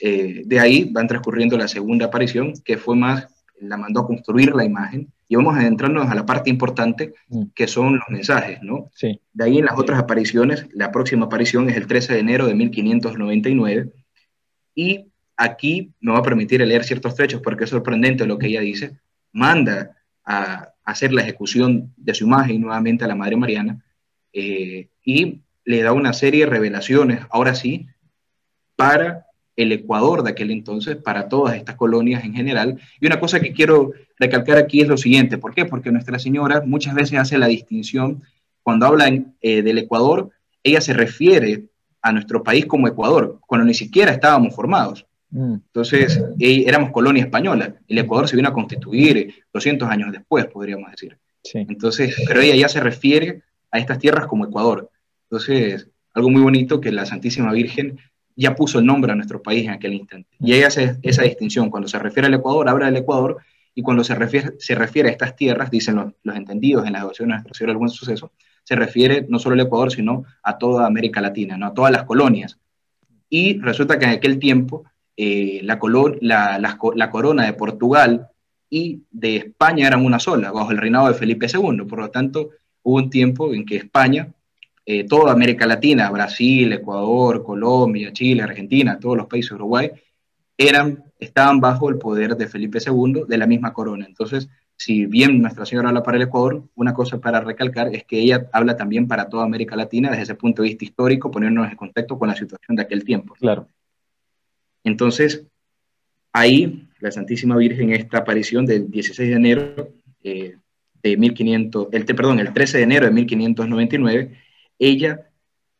eh, de ahí van transcurriendo la segunda aparición, que fue más, la mandó a construir la imagen, y vamos a adentrarnos a la parte importante, que son los mensajes, ¿no? Sí. De ahí en las otras apariciones, la próxima aparición es el trece de enero de mil quinientos noventa y nueve, y aquí me va a permitir leer ciertos trechos, porque es sorprendente lo que ella dice. Manda a hacer la ejecución de su imagen nuevamente a la Madre Mariana, eh, y le da una serie de revelaciones, ahora sí, para el Ecuador de aquel entonces, para todas estas colonias en general. Y una cosa que quiero recalcar aquí es lo siguiente, ¿por qué? Porque Nuestra Señora muchas veces hace la distinción, cuando habla eh, del Ecuador, ella se refiere a nuestro país como Ecuador, cuando ni siquiera estábamos formados. Entonces, éramos colonia española, el Ecuador se vino a constituir doscientos años después, podríamos decir. Sí. Entonces, pero ella ya se refiere a estas tierras como Ecuador. Entonces, algo muy bonito que la Santísima Virgen ya puso el nombre a nuestro país en aquel instante. Y ella hace esa distinción, cuando se refiere al Ecuador, habla del Ecuador, y cuando se refiere, se refiere a estas tierras, dicen los, los entendidos en las devociones de Nuestra Señora del Buen Suceso, se refiere no solo al Ecuador, sino a toda América Latina, ¿no? A todas las colonias. Y resulta que en aquel tiempo... Eh, la, color, la, la, la corona de Portugal y de España eran una sola, bajo el reinado de Felipe segundo, por lo tanto hubo un tiempo en que España, eh, toda América Latina, Brasil, Ecuador, Colombia, Chile, Argentina, todos los países, Uruguay, eran, estaban bajo el poder de Felipe segundo, de la misma corona. Entonces, si bien Nuestra Señora habla para el Ecuador, una cosa para recalcar es que ella habla también para toda América Latina desde ese punto de vista histórico, poniéndonos en contexto con la situación de aquel tiempo. Claro. Entonces, ahí la Santísima Virgen, esta aparición del dieciséis de enero eh, de mil quinientos, el, perdón, el trece de enero de mil quinientos noventa y nueve, ella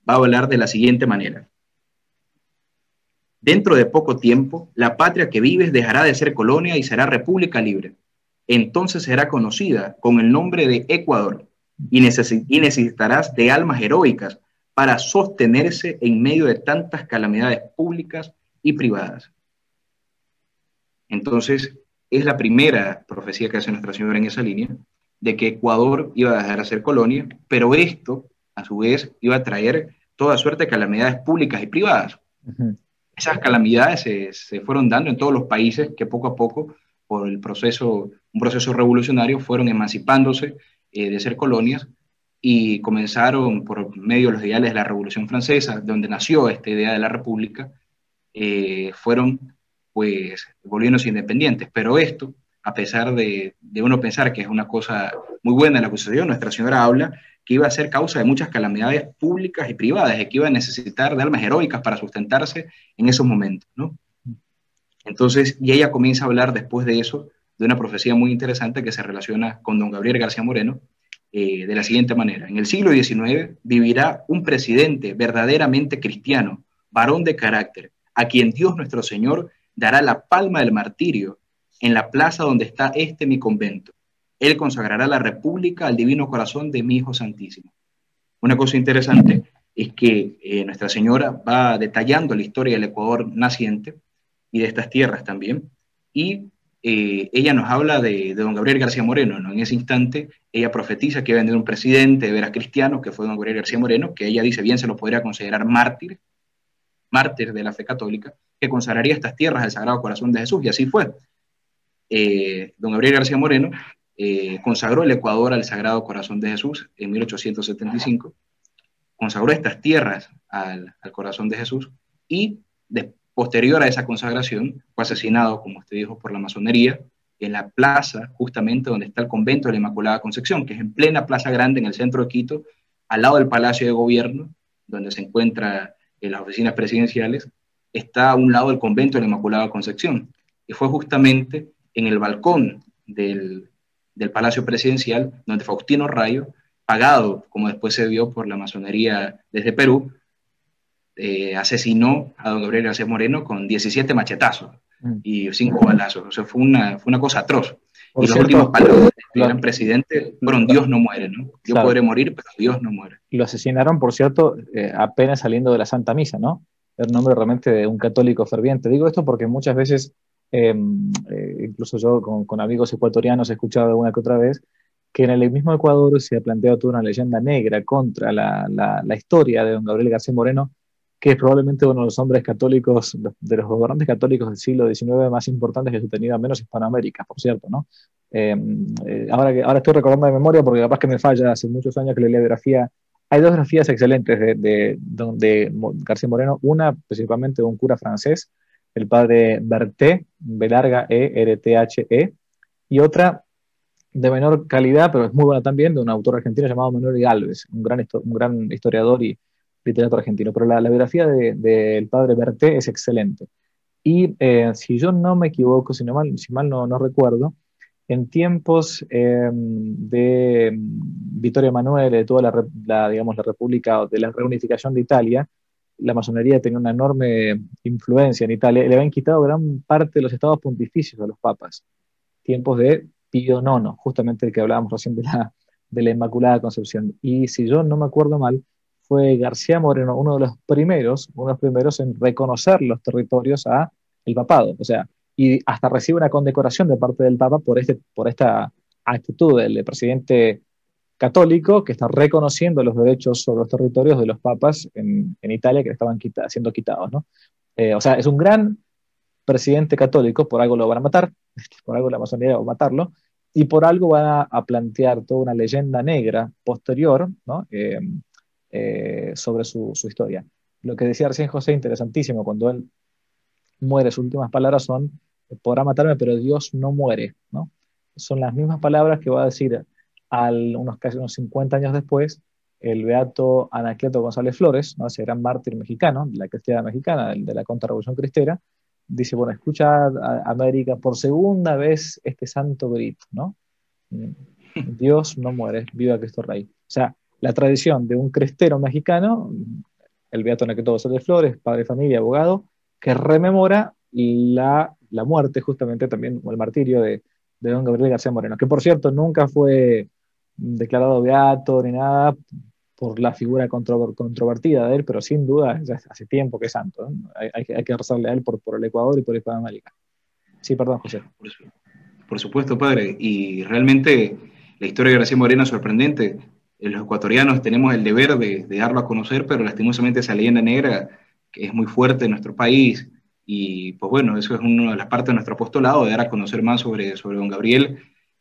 va a hablar de la siguiente manera. Dentro de poco tiempo, la patria que vives dejará de ser colonia y será república libre. Entonces será conocida con el nombre de Ecuador y, neces- y necesitarás de almas heroicas para sostenerse en medio de tantas calamidades públicas y privadas. Entonces, es la primera profecía que hace Nuestra Señora en esa línea, de que Ecuador iba a dejar de ser colonia, pero esto, a su vez, iba a traer toda suerte de calamidades públicas y privadas. Uh-huh. Esas calamidades se, se fueron dando en todos los países que poco a poco, por el proceso, un proceso revolucionario, fueron emancipándose eh, de ser colonias, y comenzaron por medio de los ideales de la Revolución Francesa, donde nació esta idea de la República. Eh, fueron, pues, volviéndose independientes, pero esto, a pesar de, de uno pensar que es una cosa muy buena la acusación, Nuestra Señora habla que iba a ser causa de muchas calamidades públicas y privadas, y que iba a necesitar de almas heroicas para sustentarse en esos momentos, ¿no? Entonces, y ella comienza a hablar después de eso, de una profecía muy interesante que se relaciona con don Gabriel García Moreno, eh, de la siguiente manera: en el siglo diecinueve vivirá un presidente verdaderamente cristiano, varón de carácter, a quien Dios nuestro Señor dará la palma del martirio en la plaza donde está este mi convento. Él consagrará la república al divino corazón de mi Hijo Santísimo. Una cosa interesante es que eh, Nuestra Señora va detallando la historia del Ecuador naciente y de estas tierras también, y eh, ella nos habla de, de don Gabriel García Moreno, ¿no? En ese instante ella profetiza que iba a venir un presidente de veras cristiano, que fue don Gabriel García Moreno, que ella dice bien se lo podría considerar mártir, mártir de la fe católica, que consagraría estas tierras al Sagrado Corazón de Jesús, y así fue. Eh, don Gabriel García Moreno eh, consagró el Ecuador al Sagrado Corazón de Jesús en mil ochocientos setenta y cinco, consagró estas tierras al, al Corazón de Jesús, y de, posterior a esa consagración fue asesinado, como usted dijo, por la masonería en la plaza justamente donde está el convento de la Inmaculada Concepción, que es en plena Plaza Grande en el centro de Quito, al lado del Palacio de Gobierno, donde se encuentran en las oficinas presidenciales, está a un lado del convento de la Inmaculada Concepción, y fue justamente en el balcón del, del Palacio Presidencial, donde Faustino Rayo, pagado, como después se vio, por la masonería desde Perú, eh, asesinó a don Gabriel García Moreno con diecisiete machetazos y cinco balazos. O sea, fue una, fue una cosa atroz. Por y cierto, los últimos palabras del gran presidente fueron: Dios no muere, ¿no? Yo claro. podré morir, pero Dios no muere. Lo asesinaron, por cierto, eh, apenas saliendo de la Santa Misa, ¿no? Era un hombre realmente de un católico ferviente. Digo esto porque muchas veces, eh, eh, incluso yo con, con amigos ecuatorianos he escuchado alguna que otra vez, que en el mismo Ecuador se ha planteado toda una leyenda negra contra la, la, la historia de don Gabriel García Moreno, que es probablemente uno de los hombres católicos, de los gobernantes católicos del siglo diecinueve más importantes que se tenía, al menos Hispanoamérica, por cierto, ¿no? Eh, eh, ahora, que, ahora estoy recordando de memoria porque capaz que me falla, hace muchos años que leí la biografía. Hay dos biografías excelentes de, de, de, de García Moreno, una principalmente de un cura francés, el padre Berté, B larga E, R T H E, y otra de menor calidad, pero es muy buena también, de un autor argentino llamado Manuel Gálvez, un gran, un gran historiador y literato argentino, pero la, la biografía del de padre Berté es excelente. Y eh, si yo no me equivoco, si, no mal, si mal no, no recuerdo, en tiempos eh, de Vittorio Manuel, de toda la, la, digamos, la República, de la reunificación de Italia, la masonería tenía una enorme influencia en Italia, y le habían quitado gran parte de los estados pontificios a los papas. Tiempos de Pío noveno, justamente el que hablábamos recién de la, de la Inmaculada Concepción. Y si yo no me acuerdo mal, fue García Moreno uno de los primeros, uno de los primeros en reconocer los territorios a el papado, o sea, y hasta recibe una condecoración de parte del Papa por, este, por esta actitud del presidente católico que está reconociendo los derechos sobre los territorios de los papas en, en Italia que estaban quita, siendo quitados, ¿no? Eh, o sea, es un gran presidente católico, por algo lo van a matar, por algo la masonería va a matarlo, y por algo van a, a plantear toda una leyenda negra posterior, ¿no? Eh, Eh, sobre su, su historia. Lo que decía recién José, interesantísimo, cuando él muere, sus últimas palabras son: podrá matarme, pero Dios no muere, ¿no? Son las mismas palabras que va a decir al, unos casi unos cincuenta años después el Beato Anacleto González Flores, ¿no? Ese gran mártir mexicano, de la cristiana mexicana, de la contrarrevolución cristera. Dice, bueno, escucha a América por segunda vez este santo grito, ¿no? Dios no muere, viva Cristo Rey. O sea, la tradición de un crestero mexicano, el Beato Anacleto González Flores, padre de familia, abogado, que rememora la, la muerte, justamente también, o el martirio de, de don Gabriel García Moreno, que por cierto nunca fue declarado beato ni nada por la figura contro, controvertida de él, pero sin duda, ya hace tiempo que es santo, ¿no? Hay, hay, hay que rezarle a él por, por el Ecuador y por Hispanoamérica. Sí, perdón, José. Por, su, por supuesto, padre, y realmente la historia de García Moreno es sorprendente. Los ecuatorianos tenemos el deber de, de darlo a conocer, pero lastimosamente esa leyenda negra que es muy fuerte en nuestro país, y pues bueno, eso es una de las partes de nuestro apostolado, de dar a conocer más sobre, sobre don Gabriel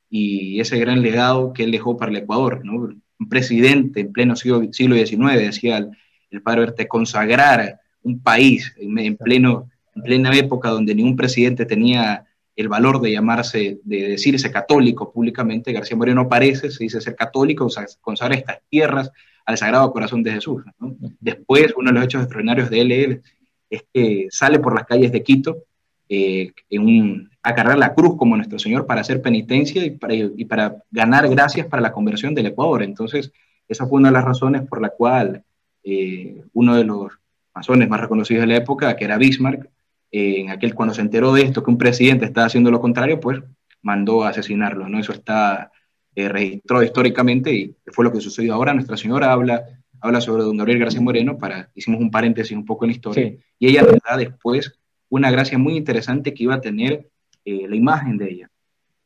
y ese gran legado que él dejó para el Ecuador, ¿no? Un presidente en pleno siglo diecinueve, decía el, el padre Berté, consagrar un país en, en, pleno, en plena época donde ningún presidente tenía el valor de llamarse, de decirse católico públicamente. García Moreno parece, se dice ser católico, consagra estas tierras al Sagrado Corazón de Jesús, ¿no? Después, uno de los hechos extraordinarios de él es que sale por las calles de Quito eh, en un, a cargar la cruz como nuestro Señor para hacer penitencia y para, y para ganar gracias para la conversión del Ecuador. Entonces, esa fue una de las razones por la cual eh, uno de los masones más reconocidos de la época, que era Bismarck, eh, en aquel, cuando se enteró de esto, que un presidente estaba haciendo lo contrario, pues mandó a asesinarlo, ¿no? Eso está eh, registrado históricamente y fue lo que sucedió. Ahora Nuestra Señora habla, habla sobre don Gabriel García Moreno, para, hicimos un paréntesis un poco en la historia, sí. Y ella nos da después una gracia muy interesante que iba a tener eh, la imagen de ella.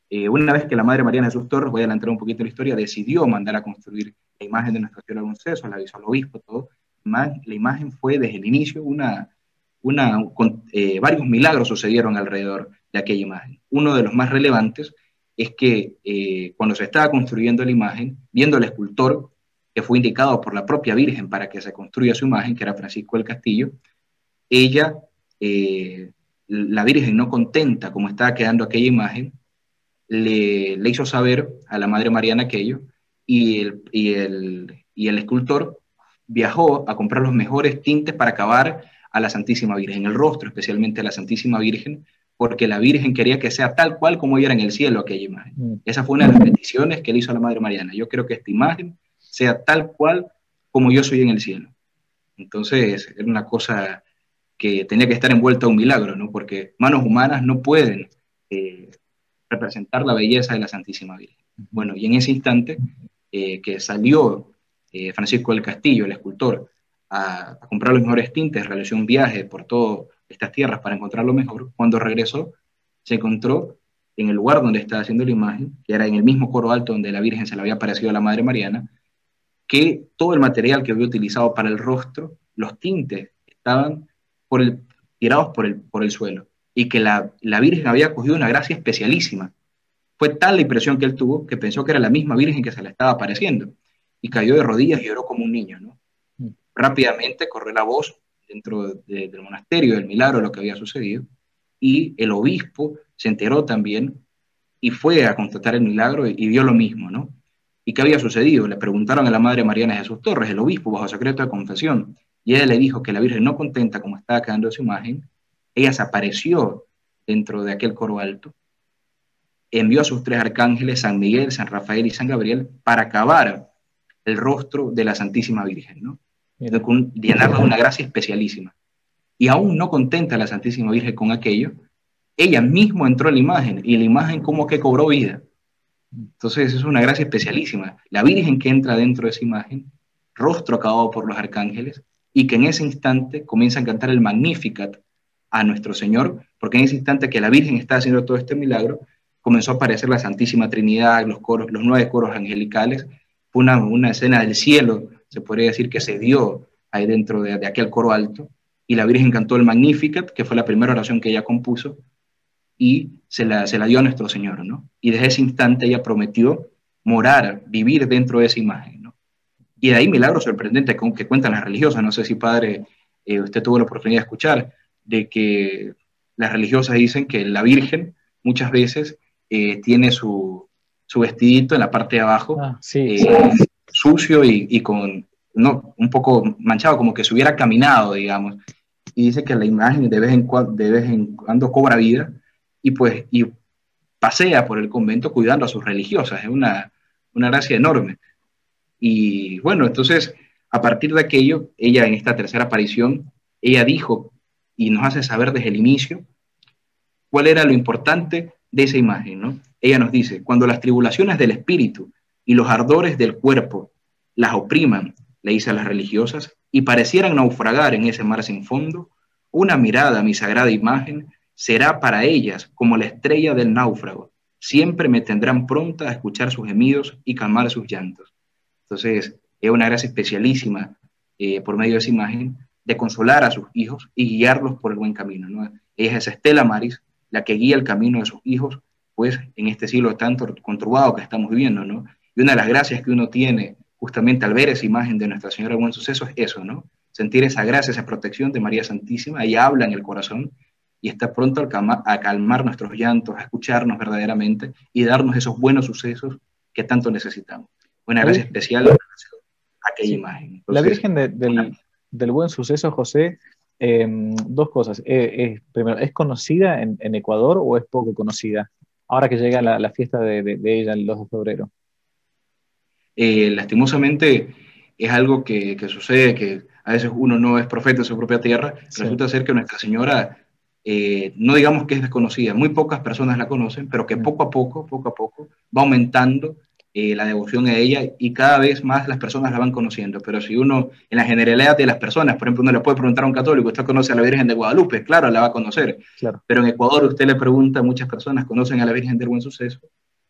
Eh, una vez que la madre Mariana de Jesús Torres, voy a adelantar un poquito la historia, decidió mandar a construir la imagen de Nuestra Señora del Buen Suceso, la avisó al obispo, todo. La imagen fue desde el inicio una, una, con, eh, varios milagros sucedieron alrededor de aquella imagen. Uno de los más relevantes es que eh, cuando se estaba construyendo la imagen, viendo al escultor que fue indicado por la propia Virgen para que se construya su imagen, que era Francisco del Castillo, ella, eh, la Virgen, no contenta como estaba quedando aquella imagen, le, le hizo saber a la madre Mariana aquello, y el, y el, y el escultor viajó a comprar los mejores tintes para acabar a la Santísima Virgen, el rostro especialmente a la Santísima Virgen, porque la Virgen quería que sea tal cual como ella era en el cielo aquella imagen. Esa fue una de las peticiones que le hizo a la madre Mariana: yo quiero que esta imagen sea tal cual como yo soy en el cielo. Entonces era una cosa que tenía que estar envuelta a un milagro, ¿no? Porque manos humanas no pueden eh, representar la belleza de la Santísima Virgen. Bueno, y en ese instante eh, que salió eh, Francisco del Castillo, el escultor, a, a comprar los mejores tintes, realizó un viaje por todas estas tierras para encontrar lo mejor. Cuando regresó, se encontró en el lugar donde estaba haciendo la imagen, que era en el mismo coro alto donde la Virgen se le había aparecido a la madre Mariana, que todo el material que había utilizado para el rostro, los tintes, estaban por el, tirados por el, por el suelo, y que la, la Virgen había cogido una gracia especialísima. Fue tal la impresión que él tuvo que pensó que era la misma Virgen que se le estaba apareciendo, y cayó de rodillas y lloró como un niño, ¿no? Mm. Rápidamente corrió la voz dentro de, de, del monasterio, del milagro, lo que había sucedido, y el obispo se enteró también, y fue a constatar el milagro y, y vio lo mismo, ¿no? ¿Y qué había sucedido? Le preguntaron a la madre Mariana de Jesús Torres, el obispo, bajo secreto de confesión, y ella le dijo que la Virgen, no contenta como estaba quedando su imagen, ella se apareció dentro de aquel coro alto, envió a sus tres arcángeles, San Miguel, San Rafael y San Gabriel, para acabar el rostro de la Santísima Virgen, ¿no? Llenarla de una gracia especialísima. Y aún no contenta la Santísima Virgen con aquello, ella misma entró en la imagen, y la imagen como que cobró vida. Entonces es una gracia especialísima, la Virgen que entra dentro de esa imagen, rostro acabado por los arcángeles, y que en ese instante comienza a cantar el Magnificat a nuestro Señor, porque en ese instante que la Virgen está haciendo todo este milagro, comenzó a aparecer la Santísima Trinidad, los coros, los nueve coros angelicales. Fue una, una escena del cielo, se podría decir, que se dio ahí dentro de, de aquel coro alto, y la Virgen cantó el Magnificat, que fue la primera oración que ella compuso, y se la, se la dio a nuestro Señor, ¿no? Y desde ese instante ella prometió morar, vivir dentro de esa imagen, ¿no? Y de ahí milagros sorprendentes con que cuentan las religiosas. No sé si, padre, eh, usted tuvo la oportunidad de escuchar, de que las religiosas dicen que la Virgen muchas veces eh, tiene su, su vestidito en la parte de abajo, ah, sí, eh, sí. sucio y, y con, no, un poco manchado, como que se hubiera caminado, digamos. Y dice que la imagen de vez en cuando, de vez en cuando cobra vida, y pues y pasea por el convento cuidando a sus religiosas. Es una, una gracia enorme. Y bueno, entonces, a partir de aquello, ella en esta tercera aparición, ella dijo, y nos hace saber desde el inicio, cuál era lo importante de esa imagen, ¿no? Ella nos dice: cuando las tribulaciones del espíritu y los ardores del cuerpo las opriman, le dice a las religiosas, y parecieran naufragar en ese mar sin fondo, una mirada a mi sagrada imagen será para ellas como la estrella del náufrago. Siempre me tendrán pronta a escuchar sus gemidos y calmar sus llantos. Entonces, es una gracia especialísima, eh, por medio de esa imagen, de consolar a sus hijos y guiarlos por el buen camino, ¿no? Es esa Estela Maris la que guía el camino de sus hijos, pues, en este siglo tan conturbado que estamos viviendo, ¿no? Y una de las gracias que uno tiene, justamente al ver esa imagen de Nuestra Señora del Buen Suceso, es eso, ¿no? Sentir esa gracia, esa protección de María Santísima. Ella habla en el corazón, y está pronto a calmar, a calmar nuestros llantos, a escucharnos verdaderamente y darnos esos buenos sucesos que tanto necesitamos. Una gracia especial a aquella imagen. Entonces, la Virgen de, del, del Buen Suceso, José, Eh, dos cosas. Eh, eh, primero, ¿es conocida en, en Ecuador o es poco conocida? Ahora que llega la, la fiesta de, de, de ella el dos de febrero. Eh, lastimosamente es algo que, que sucede, que a veces uno no es profeta de su propia tierra. Sí. Resulta ser que Nuestra Señora, eh, no digamos que es desconocida, muy pocas personas la conocen, pero que poco a poco, poco a poco, va aumentando Eh, la devoción a ella y cada vez más las personas la van conociendo. Pero si uno, en la generalidad de las personas, por ejemplo, uno le puede preguntar a un católico, ¿usted conoce a la Virgen de Guadalupe? Claro, la va a conocer. Claro. Pero en Ecuador usted le pregunta a muchas personas, ¿conocen a la Virgen del Buen Suceso?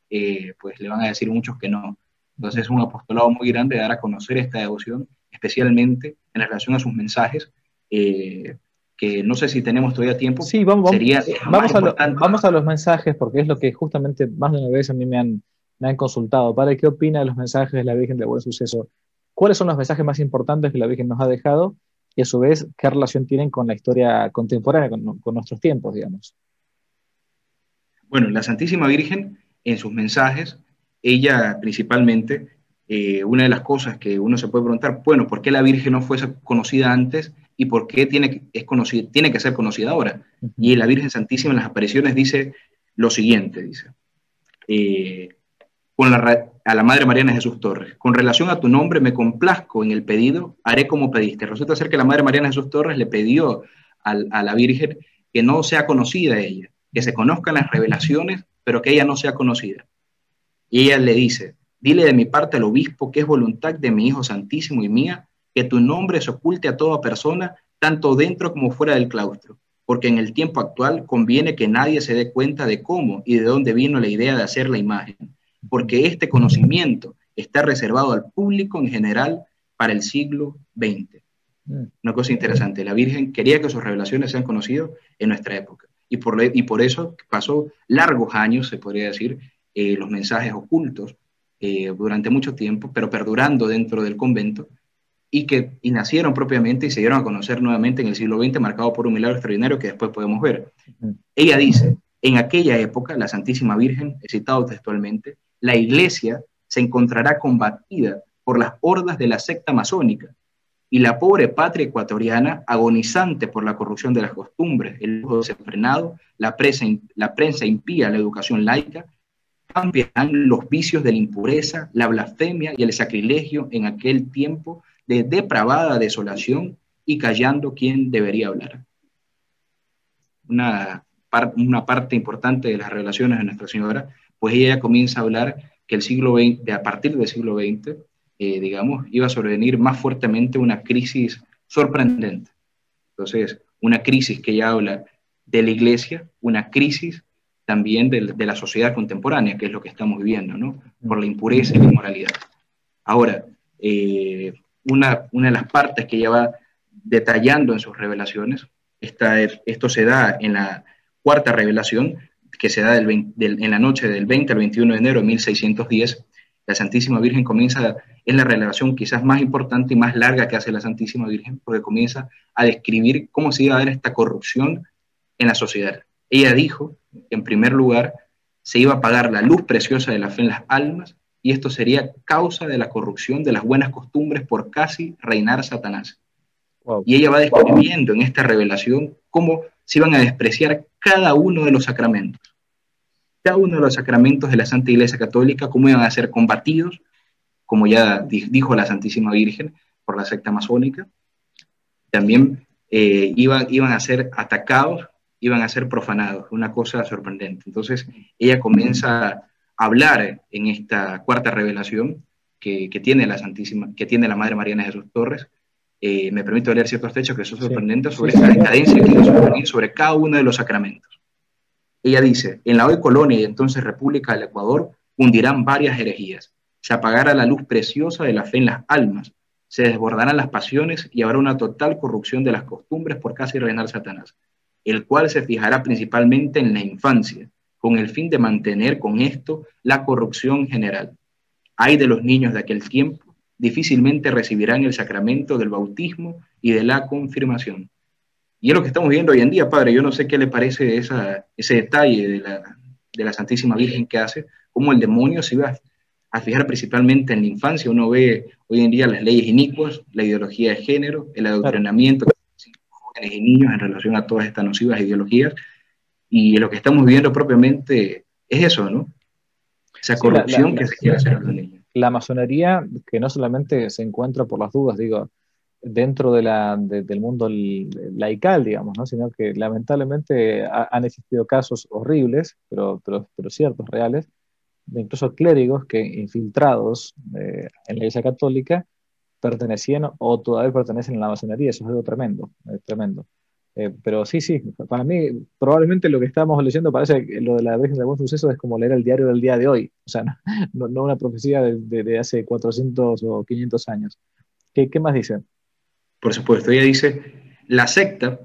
Eh, pues le van a decir muchos que no. Entonces es un apostolado muy grande dar a conocer esta devoción, especialmente en relación a sus mensajes, eh, que no sé si tenemos todavía tiempo. Sí, vamos, Sería vamos, a lo, vamos a los mensajes, porque es lo que justamente más de una vez a mí me han... me han consultado. Padre, ¿qué opina de los mensajes de la Virgen del Buen Suceso? ¿Cuáles son los mensajes más importantes que la Virgen nos ha dejado? Y a su vez, ¿qué relación tienen con la historia contemporánea, con, con nuestros tiempos, digamos? Bueno, la Santísima Virgen, en sus mensajes, ella principalmente, eh, una de las cosas que uno se puede preguntar, bueno, ¿por qué la Virgen no fue conocida antes? ¿Y por qué tiene que, es conocida, tiene que ser conocida ahora? Uh-huh. Y la Virgen Santísima en las apariciones dice lo siguiente, dice... Eh, Con la, a la Madre Mariana de Jesús Torres. Con relación a tu nombre, me complazco en el pedido, haré como pediste. Resulta ser que la Madre Mariana de Jesús Torres le pidió a, a la Virgen que no sea conocida ella, que se conozcan las revelaciones, pero que ella no sea conocida. Y ella le dice, dile de mi parte al obispo que es voluntad de mi Hijo Santísimo y mía, que tu nombre se oculte a toda persona, tanto dentro como fuera del claustro, porque en el tiempo actual conviene que nadie se dé cuenta de cómo y de dónde vino la idea de hacer la imagen, porque este conocimiento está reservado al público en general para el siglo veinte. Una cosa interesante, la Virgen quería que sus revelaciones sean conocidas en nuestra época, y por, y por eso pasó largos años, se podría decir, eh, los mensajes ocultos eh, durante mucho tiempo, pero perdurando dentro del convento, y que y nacieron propiamente y se dieron a conocer nuevamente en el siglo veinte, marcado por un milagro extraordinario que después podemos ver. Ella dice, en aquella época, la Santísima Virgen, he citado textualmente, la Iglesia se encontrará combatida por las hordas de la secta masónica y la pobre patria ecuatoriana, agonizante por la corrupción de las costumbres, el lujo desenfrenado, la prensa, la prensa impía, la educación laica, cambiarán los vicios de la impureza, la blasfemia y el sacrilegio en aquel tiempo de depravada desolación y callando quien debería hablar. Una, par, una parte importante de las revelaciones de Nuestra Señora, pues ella comienza a hablar que el siglo veinte, a partir del siglo veinte, eh, digamos, iba a sobrevenir más fuertemente una crisis sorprendente. Entonces, una crisis que ella habla de la Iglesia, una crisis también de, de la sociedad contemporánea, que es lo que estamos viviendo, ¿no? Por la impureza y la inmoralidad. Ahora, eh, una, una de las partes que ella va detallando en sus revelaciones, esta, esto se da en la cuarta revelación, que se da del veinte, del, en la noche del veinte al veintiuno de enero de mil seiscientos diez, la Santísima Virgen comienza, es la revelación quizás más importante y más larga que hace la Santísima Virgen, porque comienza a describir cómo se iba a dar esta corrupción en la sociedad. Ella dijo, en primer lugar, se iba a apagar la luz preciosa de la fe en las almas, y esto sería causa de la corrupción de las buenas costumbres por casi reinar Satanás. Wow. Y ella va describiendo en esta revelación cómo se iban a despreciar cada uno de los sacramentos. Cada uno de los sacramentos de la Santa Iglesia Católica, cómo iban a ser combatidos, como ya dijo la Santísima Virgen, por la secta masónica. También eh, iban, iban a ser atacados, iban a ser profanados, una cosa sorprendente. Entonces ella comienza a hablar en esta cuarta revelación que, que, tiene, la Santísima, que tiene la Madre Mariana Jesús Torres. Eh, me permito leer ciertos textos que son sorprendentes sobre esta decadencia que nos va a venir sobre cada uno de los sacramentos. Ella dice, en la hoy colonia y entonces República del Ecuador hundirán varias herejías, se apagará la luz preciosa de la fe en las almas, se desbordarán las pasiones y habrá una total corrupción de las costumbres por casi reinar Satanás, el cual se fijará principalmente en la infancia, con el fin de mantener con esto la corrupción general. Ay de los niños de aquel tiempo, difícilmente recibirán el sacramento del bautismo y de la confirmación. Y es lo que estamos viendo hoy en día, padre. Yo no sé qué le parece esa, ese detalle de la, de la Santísima Virgen que hace, cómo el demonio se iba a fijar principalmente en la infancia. Uno ve hoy en día las leyes inicuas, la ideología de género, el adoctrinamiento, jóvenes y niños en relación a todas estas nocivas ideologías, y lo que estamos viendo propiamente es eso, ¿no? Esa corrupción sí, la, la, que se quiere hacer a los niños. La masonería, que no solamente se encuentra por las dudas, digo, dentro de la, de, del mundo laical, digamos, ¿no? Sino que lamentablemente ha, han existido casos horribles, pero, pero, pero ciertos, reales, de incluso clérigos que infiltrados eh, en la Iglesia Católica pertenecían o todavía pertenecen a la masonería. Eso es algo tremendo, es tremendo. Eh, pero sí, sí, para mí probablemente lo que estábamos leyendo parece que lo de la Virgen del Buen Suceso es como leer el diario del día de hoy, o sea, no, no una profecía de, de, de hace cuatrocientos o quinientos años. ¿Qué, qué más dicen? Por supuesto, ella dice, la secta,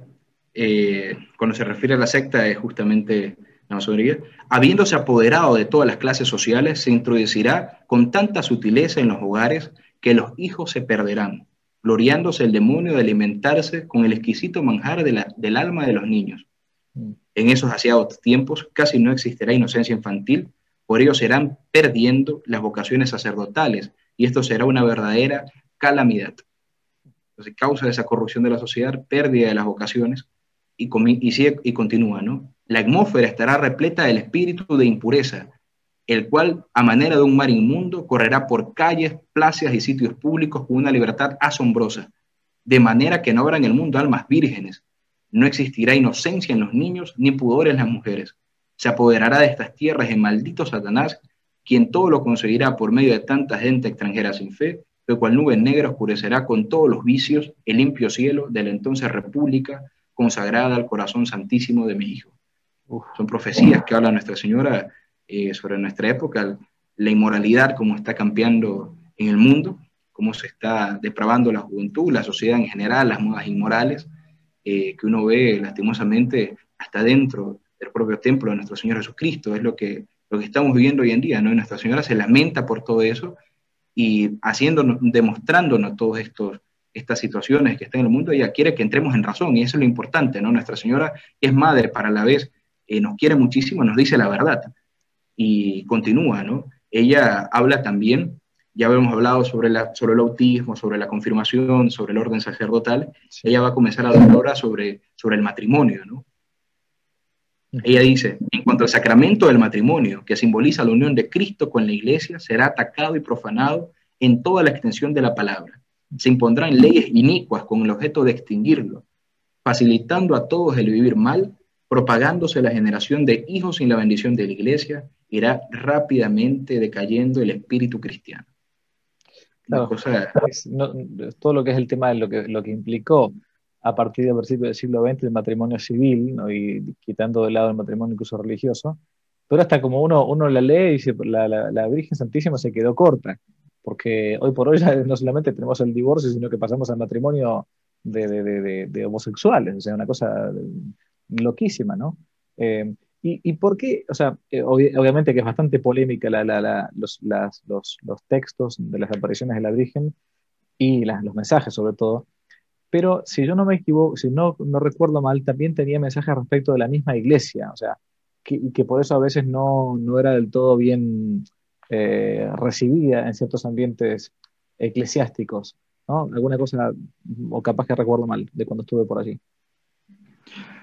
eh, cuando se refiere a la secta es justamente la masonería, habiéndose apoderado de todas las clases sociales, se introducirá con tanta sutileza en los hogares que los hijos se perderán, gloriándose el demonio de alimentarse con el exquisito manjar de la, del alma de los niños. En esos aciagos tiempos casi no existirá inocencia infantil, por ello serán perdiendo las vocaciones sacerdotales, y esto será una verdadera calamidad. Entonces, causa de esa corrupción de la sociedad, pérdida de las vocaciones, y, y, sigue, y continúa, ¿no? La atmósfera estará repleta del espíritu de impureza, el cual, a manera de un mar inmundo, correrá por calles, plazas y sitios públicos con una libertad asombrosa, de manera que no habrá en el mundo almas vírgenes. No existirá inocencia en los niños, ni pudor en las mujeres. Se apoderará de estas tierras el maldito Satanás, quien todo lo conseguirá por medio de tanta gente extranjera sin fe, de cual nube negra oscurecerá con todos los vicios el limpio cielo de la entonces república consagrada al corazón santísimo de mi hijo. Uf, son profecías que habla Nuestra Señora eh, sobre nuestra época, la inmoralidad, cómo está cambiando en el mundo, cómo se está depravando la juventud, la sociedad en general, las modas inmorales eh, que uno ve lastimosamente hasta dentro del propio templo de Nuestro Señor Jesucristo. Es lo que, lo que estamos viviendo hoy en día, ¿no? Y Nuestra Señora se lamenta por todo eso, y haciéndonos, demostrándonos todas estas situaciones que están en el mundo. Ella quiere que entremos en razón, y eso es lo importante, ¿no? Nuestra Señora es madre, para la vez eh, nos quiere muchísimo, nos dice la verdad, y continúa, ¿no? Ella habla también, ya habíamos hablado sobre, la, sobre el bautismo, sobre la confirmación, sobre el orden sacerdotal, sí. Ella va a comenzar a hablar ahora sobre, sobre el matrimonio, ¿no? Ella dice, en cuanto al sacramento del matrimonio, que simboliza la unión de Cristo con la Iglesia, será atacado y profanado en toda la extensión de la palabra. Se impondrán leyes inicuas con el objeto de extinguirlo, facilitando a todos el vivir mal, propagándose la generación de hijos sin la bendición de la Iglesia, irá rápidamente decayendo el espíritu cristiano. Claro, cosa... es, no, todo lo que es el tema de lo que, lo que implicó a partir del principio del siglo veinte, el matrimonio civil, ¿no? Y quitando de lado el matrimonio incluso religioso, pero hasta como uno, uno la lee y dice, la, la, la Virgen Santísima se quedó corta, porque hoy por hoy ya no solamente tenemos el divorcio, sino que pasamos al matrimonio de, de, de, de, de homosexuales, o sea, una cosa loquísima, ¿no? Eh, y, y por qué, o sea, eh, ob obviamente que es bastante polémica la, la, la, los, las, los, los textos de las apariciones de la Virgen, y las, los mensajes sobre todo, pero si yo no me equivoco, si no, no recuerdo mal, también tenía mensajes respecto de la misma Iglesia, o sea, que, que por eso a veces no, no era del todo bien eh, recibida en ciertos ambientes eclesiásticos, ¿no? Alguna cosa, o capaz que recuerdo mal, de cuando estuve por allí.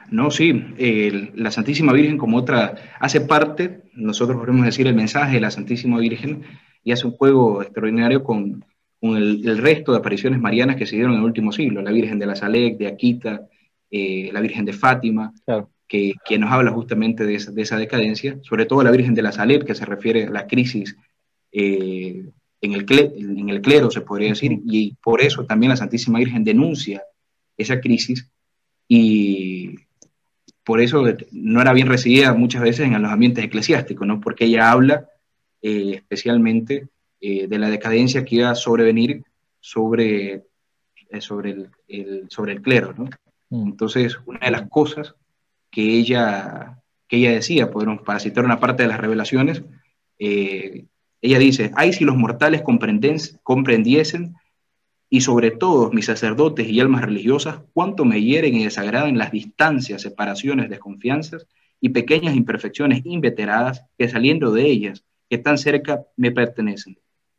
No, sí, eh, la Santísima Virgen como otra, hace parte, nosotros podemos decir el mensaje de la Santísima Virgen, y hace un juego extraordinario con... con el, el resto de apariciones marianas que se dieron en el último siglo, la Virgen de la Salec, de Akita, eh, la Virgen de Fátima, claro. que, que nos habla justamente de esa, de esa decadencia, sobre todo la Virgen de la Salec, que se refiere a la crisis eh, en, el clero, en el clero, se podría decir, y por eso también la Santísima Virgen denuncia esa crisis, y por eso no era bien recibida muchas veces en los ambientes eclesiásticos, ¿no? Porque ella habla eh, especialmente... Eh, de la decadencia que iba a sobrevenir sobre, eh, sobre, el, el, sobre el clero, ¿no? Mm. Entonces, una de las cosas que ella, que ella decía, para citar una parte de las revelaciones, eh, ella dice, ay, si los mortales comprendiesen, y sobre todo mis sacerdotes y almas religiosas, cuánto me hieren y desagradan las distancias, separaciones, desconfianzas y pequeñas imperfecciones inveteradas que saliendo de ellas, que tan cerca me pertenecen.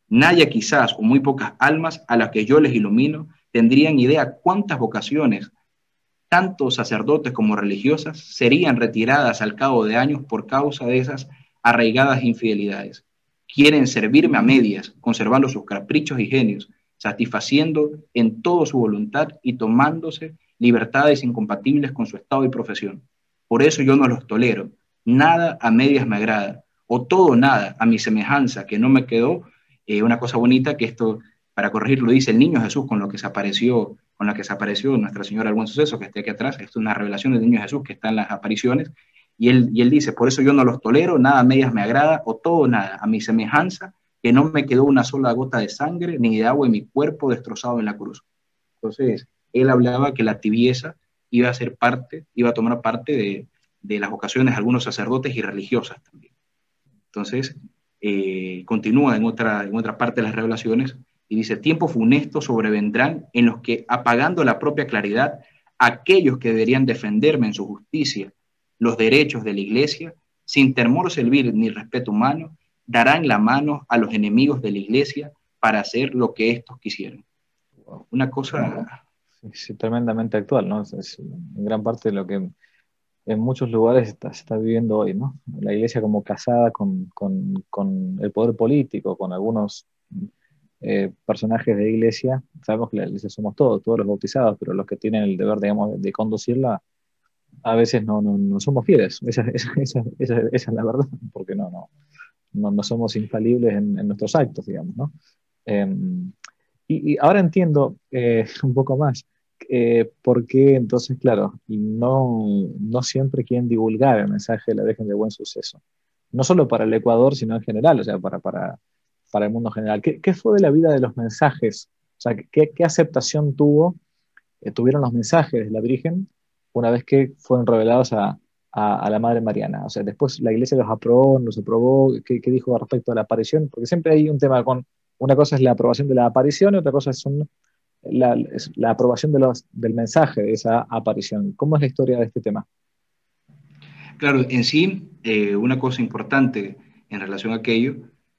Nadie quizás, o muy pocas almas a las que yo les ilumino, tendrían idea cuántas vocaciones tanto sacerdotes como religiosas serían retiradas al cabo de años por causa de esas arraigadas infidelidades. Quieren servirme a medias, conservando sus caprichos y genios, satisfaciendo en todo su voluntad y tomándose libertades incompatibles con su estado y profesión. Por eso yo no los tolero. Nada a medias me agrada, o todo nada a mi semejanza, que no me quedó. Eh, una cosa bonita que esto, para corregirlo, dice el niño Jesús con lo que se apareció, con la que se apareció Nuestra Señora del Buen Suceso, que está aquí atrás. Esto es una revelación del niño Jesús que está en las apariciones. Y él, y él dice, por eso yo no los tolero, nada a medias me agrada, o todo nada a mi semejanza, que no me quedó una sola gota de sangre, ni de agua en mi cuerpo destrozado en la cruz. Entonces, él hablaba que la tibieza iba a ser parte, iba a tomar parte de, de las vocaciones de algunos sacerdotes y religiosas también. Entonces, eh, continúa en otra, en otra parte de las revelaciones, y dice, tiempos funestos sobrevendrán en los que, apagando la propia claridad, aquellos que deberían defenderme en su justicia los derechos de la Iglesia, sin temor servil ni respeto humano, darán la mano a los enemigos de la Iglesia para hacer lo que estos quisieran. Wow. Una cosa... Sí, tremendamente actual, ¿no? Es, es en gran parte de lo que en muchos lugares se está, está viviendo hoy, ¿no? La Iglesia como casada con, con, con el poder político, con algunos eh, personajes de Iglesia. Sabemos que la Iglesia somos todos, todos los bautizados, pero los que tienen el deber, digamos, de conducirla, a veces no, no, no somos fieles, esa, esa, esa, esa, esa es la verdad, porque no, no, no, no somos infalibles en, en nuestros actos, digamos, ¿no? Eh, y, y ahora entiendo eh, un poco más, eh, porque entonces, claro, no, no siempre quieren divulgar el mensaje de la Virgen de Buen Suceso, no solo para el Ecuador, sino en general, o sea, para, para, para el mundo general. ¿Qué, qué fue de la vida de los mensajes? O sea, ¿qué, qué aceptación tuvo, eh, tuvieron los mensajes de la Virgen una vez que fueron revelados a, a, a la Madre Mariana? O sea, después la Iglesia los aprobó, los aprobó, ¿qué, qué dijo respecto a la aparición? Porque siempre hay un tema con, una cosa es la aprobación de la aparición y otra cosa es, un, la, es la aprobación de los, del mensaje de esa aparición. ¿Cómo es la historia de este tema? Claro, en sí, eh, una cosa importante en relación a aquello,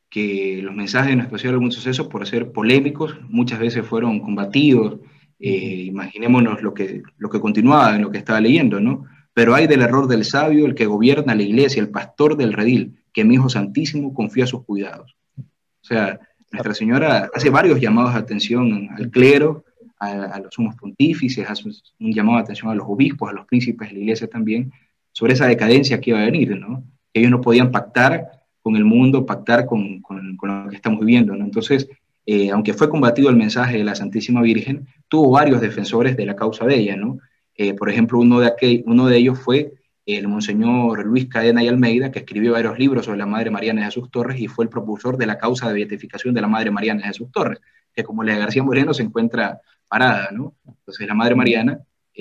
que los mensajes de Nuestra Señora del Buen Suceso, por ser polémicos, muchas veces fueron combatidos. Eh, imaginémonos lo que, lo que continuaba en lo que estaba leyendo, ¿no? Pero hay del error del sabio el que gobierna la Iglesia, el pastor del redil, que mi Hijo Santísimo confía sus cuidados. O sea, Nuestra Señora hace varios llamados de atención al clero, a, a los sumos pontífices, hace un llamado de atención a los obispos, a los príncipes de la Iglesia también, sobre esa decadencia que iba a venir, ¿no? Que ellos no podían pactar con el mundo, pactar con, con, con lo que estamos viviendo, ¿no? Entonces, Eh, aunque fue combatido el mensaje de la Santísima Virgen, tuvo varios defensores de la causa de ella, ¿no? Eh, por ejemplo, uno de, aquel, uno de ellos fue el monseñor Luis Cadena y Almeida, que escribió varios libros sobre la Madre Mariana de Jesús Torres y fue el propulsor de la causa de beatificación de la Madre Mariana de Jesús Torres, que como la de García Moreno se encuentra parada, ¿no? Entonces la Madre Mariana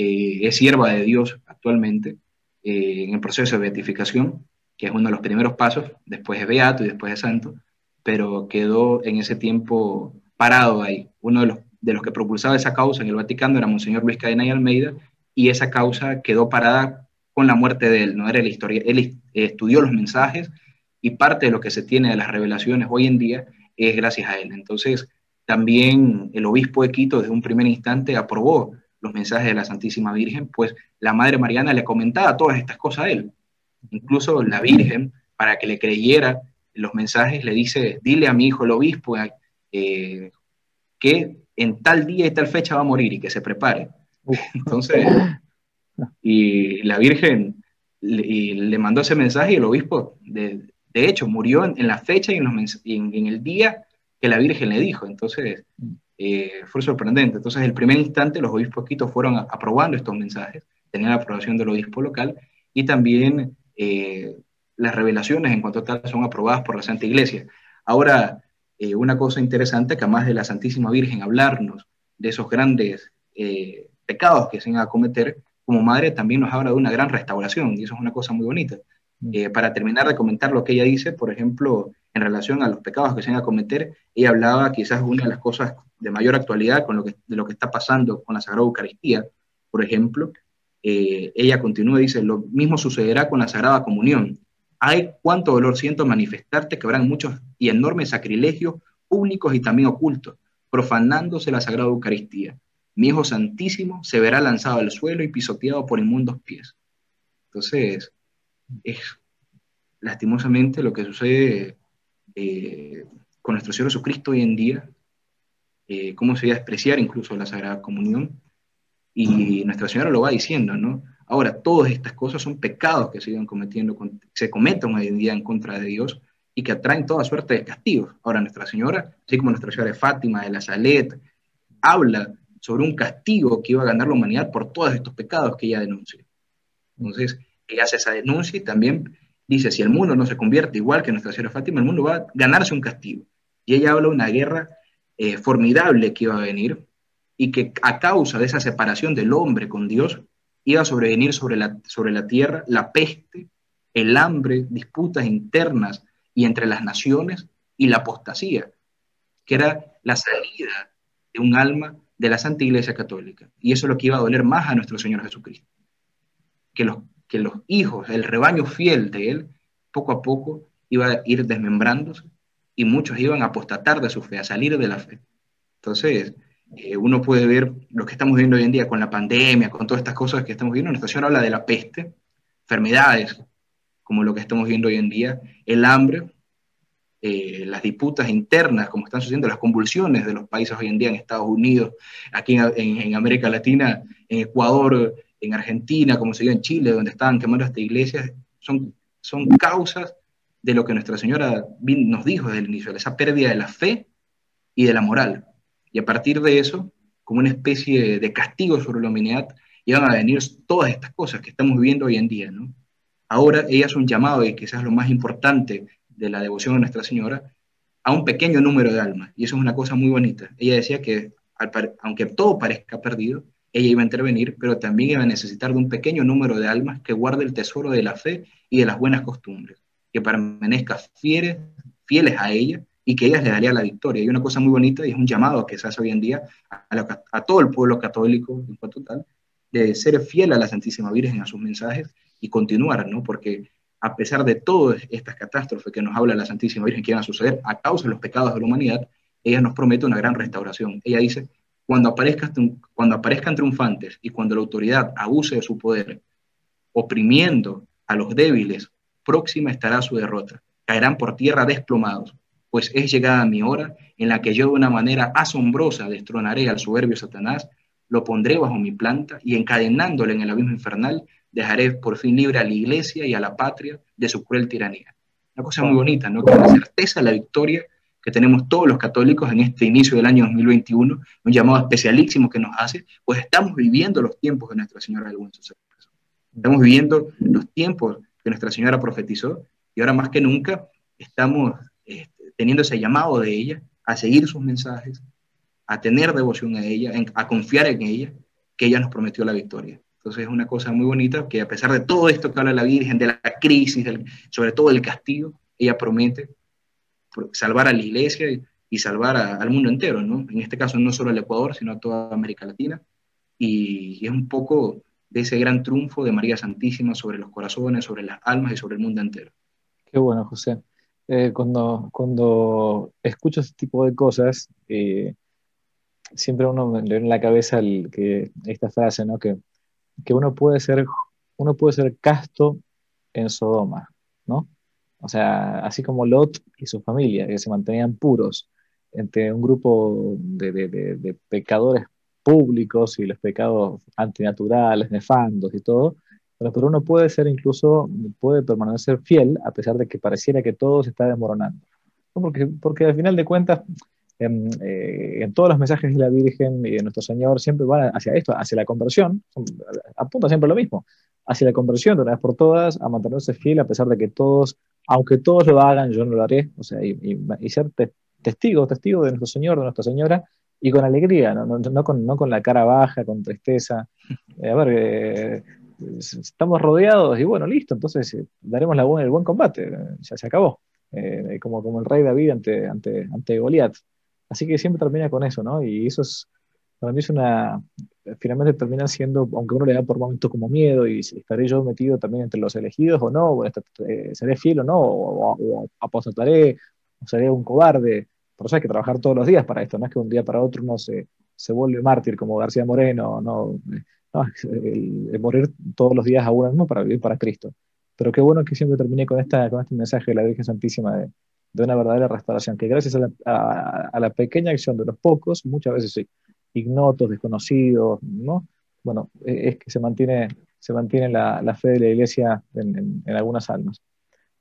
eh, es sierva de Dios actualmente eh, en el proceso de beatificación, que es uno de los primeros pasos, después de Beato y después de Santo, pero quedó en ese tiempo parado ahí. Uno de los, de los que propulsaba esa causa en el Vaticano era Monseñor Luis Cadena y Almeida, y esa causa quedó parada con la muerte de él, no era la historia. Él estudió los mensajes, y parte de lo que se tiene de las revelaciones hoy en día es gracias a él. Entonces, también el obispo de Quito, desde un primer instante, aprobó los mensajes de la Santísima Virgen, pues la Madre Mariana le comentaba todas estas cosas a él. Incluso la Virgen, para que le creyera los mensajes, le dice, dile a mi hijo el obispo eh, que en tal día y tal fecha va a morir y que se prepare. Uf. Entonces, y la Virgen le, y le mandó ese mensaje y el obispo, de, de hecho, murió en, en la fecha y en, los, en, en el día que la Virgen le dijo. Entonces, eh, fue sorprendente. Entonces, en el primer instante, los obispos de Quito fueron aprobando estos mensajes, tenían la aprobación del obispo local y también... Eh, las revelaciones en cuanto a tal son aprobadas por la Santa Iglesia. Ahora, eh, una cosa interesante, que además de la Santísima Virgen hablarnos de esos grandes eh, pecados que se van a cometer, como madre también nos habla de una gran restauración, y eso es una cosa muy bonita. Eh, para terminar de comentar lo que ella dice, por ejemplo, en relación a los pecados que se van a cometer, ella hablaba quizás de una de las cosas de mayor actualidad con lo que, de lo que está pasando con la Sagrada Eucaristía, por ejemplo. Eh, ella continúa y dice, lo mismo sucederá con la Sagrada Comunión. Ay, cuánto dolor siento manifestarte que habrán muchos y enormes sacrilegios públicos y también ocultos, profanándose la Sagrada Eucaristía. mi Hijo Santísimo se verá lanzado al suelo y pisoteado por inmundos pies. Entonces, es lastimosamente lo que sucede eh, con nuestro Señor Jesucristo hoy en día, eh, cómo se va a despreciar incluso la Sagrada Comunión, y Nuestra Señora lo va diciendo, ¿no? Ahora, todas estas cosas son pecados que se iban cometiendo, se cometen hoy en día en contra de Dios, y que atraen toda suerte de castigos. Ahora, Nuestra Señora, así como Nuestra Señora de Fátima, de la Salet, habla sobre un castigo que iba a ganar la humanidad por todos estos pecados que ella denuncia. Entonces, ella hace esa denuncia y también dice, si el mundo no se convierte igual que Nuestra Señora de Fátima, el mundo va a ganarse un castigo. Y ella habla de una guerra eh, formidable que iba a venir, y que a causa de esa separación del hombre con Dios, iba a sobrevenir sobre la, sobre la tierra la peste, el hambre, disputas internas y entre las naciones, y la apostasía, que era la salida de un alma de la Santa Iglesia Católica. Y eso es lo que iba a doler más a nuestro Señor Jesucristo. Que los, que los hijos, el rebaño fiel de Él, poco a poco iba a ir desmembrándose, y muchos iban a apostatar de su fe, a salir de la fe. Entonces, eh, uno puede ver lo que estamos viendo hoy en día con la pandemia, con todas estas cosas que estamos viendo. Nuestra Señora habla de la peste, enfermedades, como lo que estamos viendo hoy en día, el hambre, eh, las disputas internas, como están sucediendo, las convulsiones de los países hoy en día en Estados Unidos, aquí en, en, en América Latina, en Ecuador, en Argentina, como se dio en Chile, donde estaban quemando estas iglesias, son, son causas de lo que Nuestra Señora nos dijo desde el inicio, de esa pérdida de la fe y de la moral. Y a partir de eso, como una especie de castigo sobre la humanidad, iban a venir todas estas cosas que estamos viviendo hoy en día, ¿no? Ahora ella hace un llamado, y quizás lo más importante de la devoción a Nuestra Señora, a un pequeño número de almas, y eso es una cosa muy bonita. Ella decía que, aunque todo parezca perdido, ella iba a intervenir, pero también iba a necesitar de un pequeño número de almas que guarde el tesoro de la fe y de las buenas costumbres, que permanezca fieles, fieles a ella, y que ella le daría la victoria. Y una cosa muy bonita, y es un llamado que se hace hoy en día a, lo, a todo el pueblo católico, en cuanto tal, de ser fiel a la Santísima Virgen, a sus mensajes, y continuar, ¿no? Porque a pesar de todas estas catástrofes que nos habla la Santísima Virgen que van a suceder a causa de los pecados de la humanidad, ella nos promete una gran restauración. Ella dice, cuando aparezcan, cuando aparezcan triunfantes y cuando la autoridad abuse de su poder, oprimiendo a los débiles, próxima estará su derrota. Caerán por tierra desplomados, pues es llegada mi hora en la que yo de una manera asombrosa destronaré al soberbio Satanás, lo pondré bajo mi planta y encadenándole en el abismo infernal, dejaré por fin libre a la Iglesia y a la patria de su cruel tiranía. Una cosa muy bonita, ¿no? Con la certeza de la victoria que tenemos todos los católicos en este inicio del año dos mil veintiuno, un llamado especialísimo que nos hace, pues estamos viviendo los tiempos de Nuestra Señora del Buen Suceso. Estamos viviendo los tiempos que Nuestra Señora profetizó, y ahora más que nunca estamos eh, teniendo ese llamado de ella a seguir sus mensajes, a tener devoción a ella, en, a confiar en ella, que ella nos prometió la victoria. Entonces es una cosa muy bonita que a pesar de todo esto que habla la Virgen, de la crisis, del, sobre todo del castigo, ella promete salvar a la Iglesia y, y salvar a, al mundo entero, ¿no? En este caso no solo al Ecuador, sino a toda América Latina. Y, y es un poco de ese gran triunfo de María Santísima sobre los corazones, sobre las almas y sobre el mundo entero. Qué bueno, José. Eh, cuando, cuando escucho este tipo de cosas, eh, siempre uno me viene en la cabeza el, que, esta frase, ¿no? Que que uno puede ser, uno puede ser casto en Sodoma, ¿no? O sea, así como Lot y su familia, que se mantenían puros entre un grupo de, de, de, de pecadores públicos y los pecados antinaturales, nefandos y todo, pero uno puede ser incluso, puede permanecer fiel a pesar de que pareciera que todo se está desmoronando. ¿No? Porque, porque al final de cuentas, En, eh, en todos los mensajes de la Virgen y de Nuestro Señor siempre van hacia esto, hacia la conversión, apunta siempre lo mismo, hacia la conversión de una vez por todas, a mantenerse fiel a pesar de que todos, aunque todos lo hagan, yo no lo haré, o sea, y, y, y ser te, testigo, testigo de Nuestro Señor, de Nuestra Señora, y con alegría, no, no, no, con, no con la cara baja, con tristeza, eh, a ver, eh, estamos rodeados y bueno, listo, entonces eh, daremos la buena, el buen combate, eh, ya se acabó, eh, como, como el rey David ante, ante, ante Goliat. Así que siempre termina con eso, ¿no? Y eso es, para mí es una, finalmente termina siendo, aunque uno le da por momentos como miedo, y estaré yo metido también entre los elegidos o no, o estar, eh, seré fiel o no, o, o, o apostataré, o seré un cobarde, pero eso hay que trabajar todos los días para esto, no es que un día para otro uno se, se vuelve mártir como García Moreno, no, no el, el morir todos los días a uno mismo para vivir para Cristo. Pero qué bueno que siempre terminé con, esta, con este mensaje de la Virgen Santísima de, de una verdadera restauración, que gracias a la, a, a la pequeña acción de los pocos, muchas veces sí, ignotos, desconocidos, ¿no? Bueno, es que se mantiene, se mantiene la, la fe de la Iglesia en, en, en algunas almas.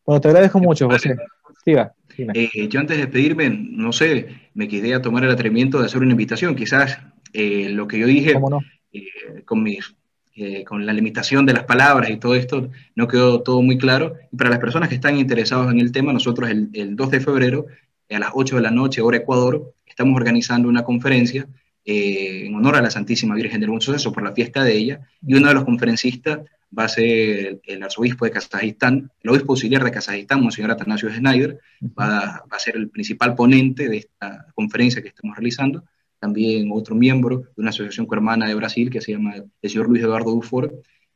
Bueno, te agradezco mucho, José. Sí, va. Eh, yo antes de despedirme, no sé, me quedé a tomar el atrevimiento de hacer una invitación. Quizás eh, lo que yo dije, ¿cómo no? eh, con, mis, eh, con la limitación de las palabras y todo esto, no quedó todo muy claro. Y para las personas que están interesadas en el tema, nosotros el, el dos de febrero, a las ocho de la noche, hora Ecuador, estamos organizando una conferencia eh, en honor a la Santísima Virgen del Buen Suceso por la fiesta de ella, y uno de los conferencistas va a ser el arzobispo de Kazajistán, el obispo auxiliar de Kazajistán, Monseñor Atanasio Schneider, va a, va a ser el principal ponente de esta conferencia que estamos realizando. También otro miembro de una asociación cohermana de Brasil que se llama el señor Luis Eduardo Dufour,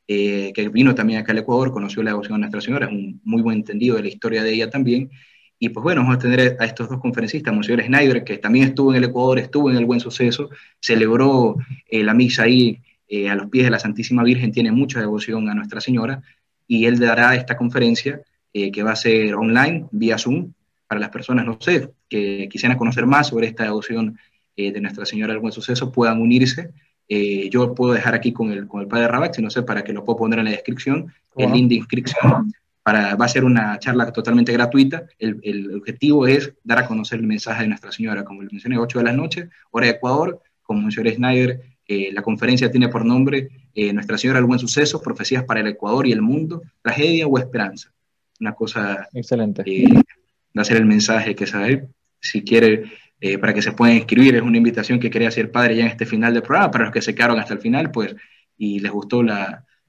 eh, que vino también acá al Ecuador, conoció la devoción de Nuestra Señora, es un muy buen entendido de la historia de ella también. Y pues bueno, vamos a tener a estos dos conferencistas, Monseñor Schneider, que también estuvo en el Ecuador, estuvo en el Buen Suceso, celebró eh, la misa ahí, Eh, a los pies de la Santísima Virgen, tiene mucha devoción a Nuestra Señora, y él dará esta conferencia eh, que va a ser online, vía Zoom, para las personas, no sé, que quisieran conocer más sobre esta devoción eh, de Nuestra Señora del Buen Suceso, puedan unirse. Eh, yo puedo dejar aquí con el, con el padre Ravasi, no sé, para que lo pueda poner en la descripción, wow. El link de inscripción, para, va a ser una charla totalmente gratuita. El, el objetivo es dar a conocer el mensaje de Nuestra Señora, como les mencioné, ocho de la noche, hora de Ecuador, con Monseñor Schneider. Eh, la conferencia tiene por nombre eh, Nuestra Señora del Buen Suceso, profecías para el Ecuador y el mundo, tragedia o esperanza. Una cosa excelente. Eh, va a ser el mensaje que sabe. Si quiere, eh, para que se puedan inscribir, es una invitación que quería hacer padre ya en este final del programa, para los que se quedaron hasta el final, pues, y les gustó la,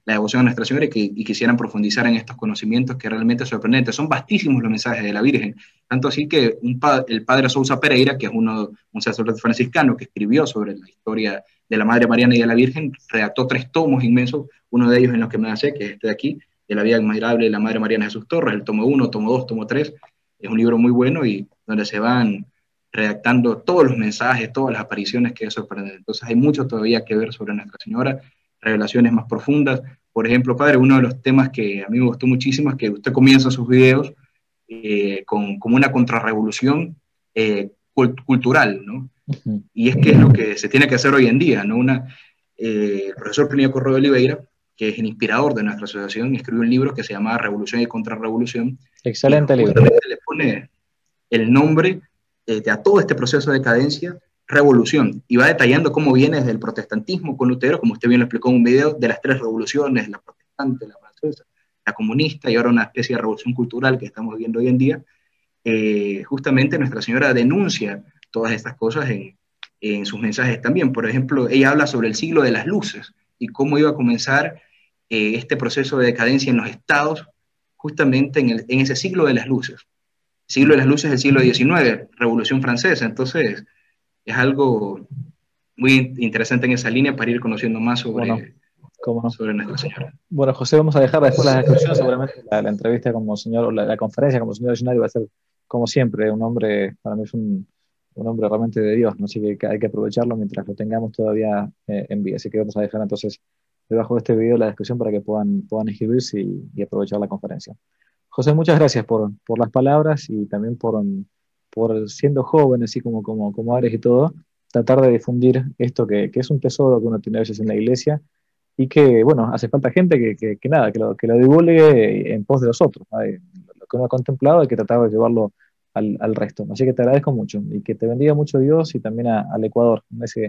la devoción a Nuestra Señora y, que, y quisieran profundizar en estos conocimientos que realmente sorprendentes. Son vastísimos los mensajes de la Virgen. Tanto así que un pa el padre Sousa Pereira, que es uno, un sacerdote franciscano que escribió sobre la historia de la Madre Mariana y de la Virgen, redactó tres tomos inmensos, uno de ellos en los que me hace, que es este de aquí, de la vida admirable de la Madre Mariana Jesús Torres, el tomo uno, tomo dos, tomo tres, es un libro muy bueno y donde se van redactando todos los mensajes, todas las apariciones que es sorprendente. Entonces hay mucho todavía que ver sobre Nuestra Señora, revelaciones más profundas. Por ejemplo, padre, uno de los temas que a mí me gustó muchísimo es que usted comienza sus videos eh, con, como una contrarrevolución eh, cult cultural, ¿no? Y es que es lo que se tiene que hacer hoy en día, ¿no? Una, eh, el profesor Plinio Corrêa de Oliveira, que es el inspirador de nuestra asociación, escribió un libro que se llama Revolución y Contrarrevolución. Excelente libro. Le pone el nombre eh, de a todo este proceso de decadencia, revolución, y va detallando cómo viene desde el protestantismo con Lutero, como usted bien lo explicó en un video, de las tres revoluciones, la protestante, la francesa, la comunista, y ahora una especie de revolución cultural que estamos viviendo hoy en día. Eh, justamente Nuestra Señora denuncia todas estas cosas en, en sus mensajes también. Por ejemplo, ella habla sobre el siglo de las luces y cómo iba a comenzar eh, este proceso de decadencia en los estados, justamente en, el, en ese siglo de las luces. El siglo de las luces del siglo diecinueve, Revolución Francesa. Entonces, es algo muy interesante en esa línea para ir conociendo más sobre, bueno, no? sobre Nuestra Señora. Bueno, José, vamos a dejar después las descripciones. Seguramente la, la entrevista como señor, o la, la conferencia como señor Schneider va a ser, como siempre, un hombre, para mí es un... un hombre realmente de Dios, ¿no? Así que hay que aprovecharlo mientras lo tengamos todavía eh, en vida. Así que vamos a dejar entonces debajo de este video la descripción para que puedan, puedan inscribirse y, y aprovechar la conferencia. José, muchas gracias por, por las palabras y también por, por siendo joven, así como, como, como eres y todo, tratar de difundir esto que, que es un tesoro que uno tiene a veces en la iglesia y que, bueno, hace falta gente que, que, que nada, que lo, que lo divulgue en pos de los otros, ¿no? Lo que uno ha contemplado hay que tratar de llevarlo Al, al resto. Así que te agradezco mucho y que te bendiga mucho Dios y también a, al Ecuador, ese,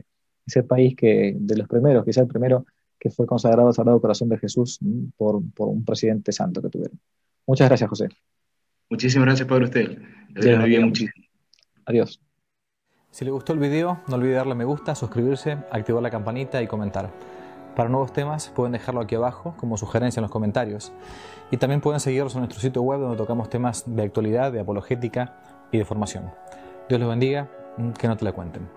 ese país que de los primeros, quizá el primero que fue consagrado al Sagrado Corazón de Jesús por, por un presidente santo que tuvieron. Muchas gracias, José. Muchísimas gracias, Padre, usted. Le bendiga muchísimo. Adiós. Si le gustó el video, no olvide darle a me gusta, suscribirse, activar la campanita y comentar. Para nuevos temas pueden dejarlo aquí abajo como sugerencia en los comentarios. Y también pueden seguirnos en nuestro sitio web donde tocamos temas de actualidad, de apologética y de formación. Dios los bendiga, que no te la cuenten.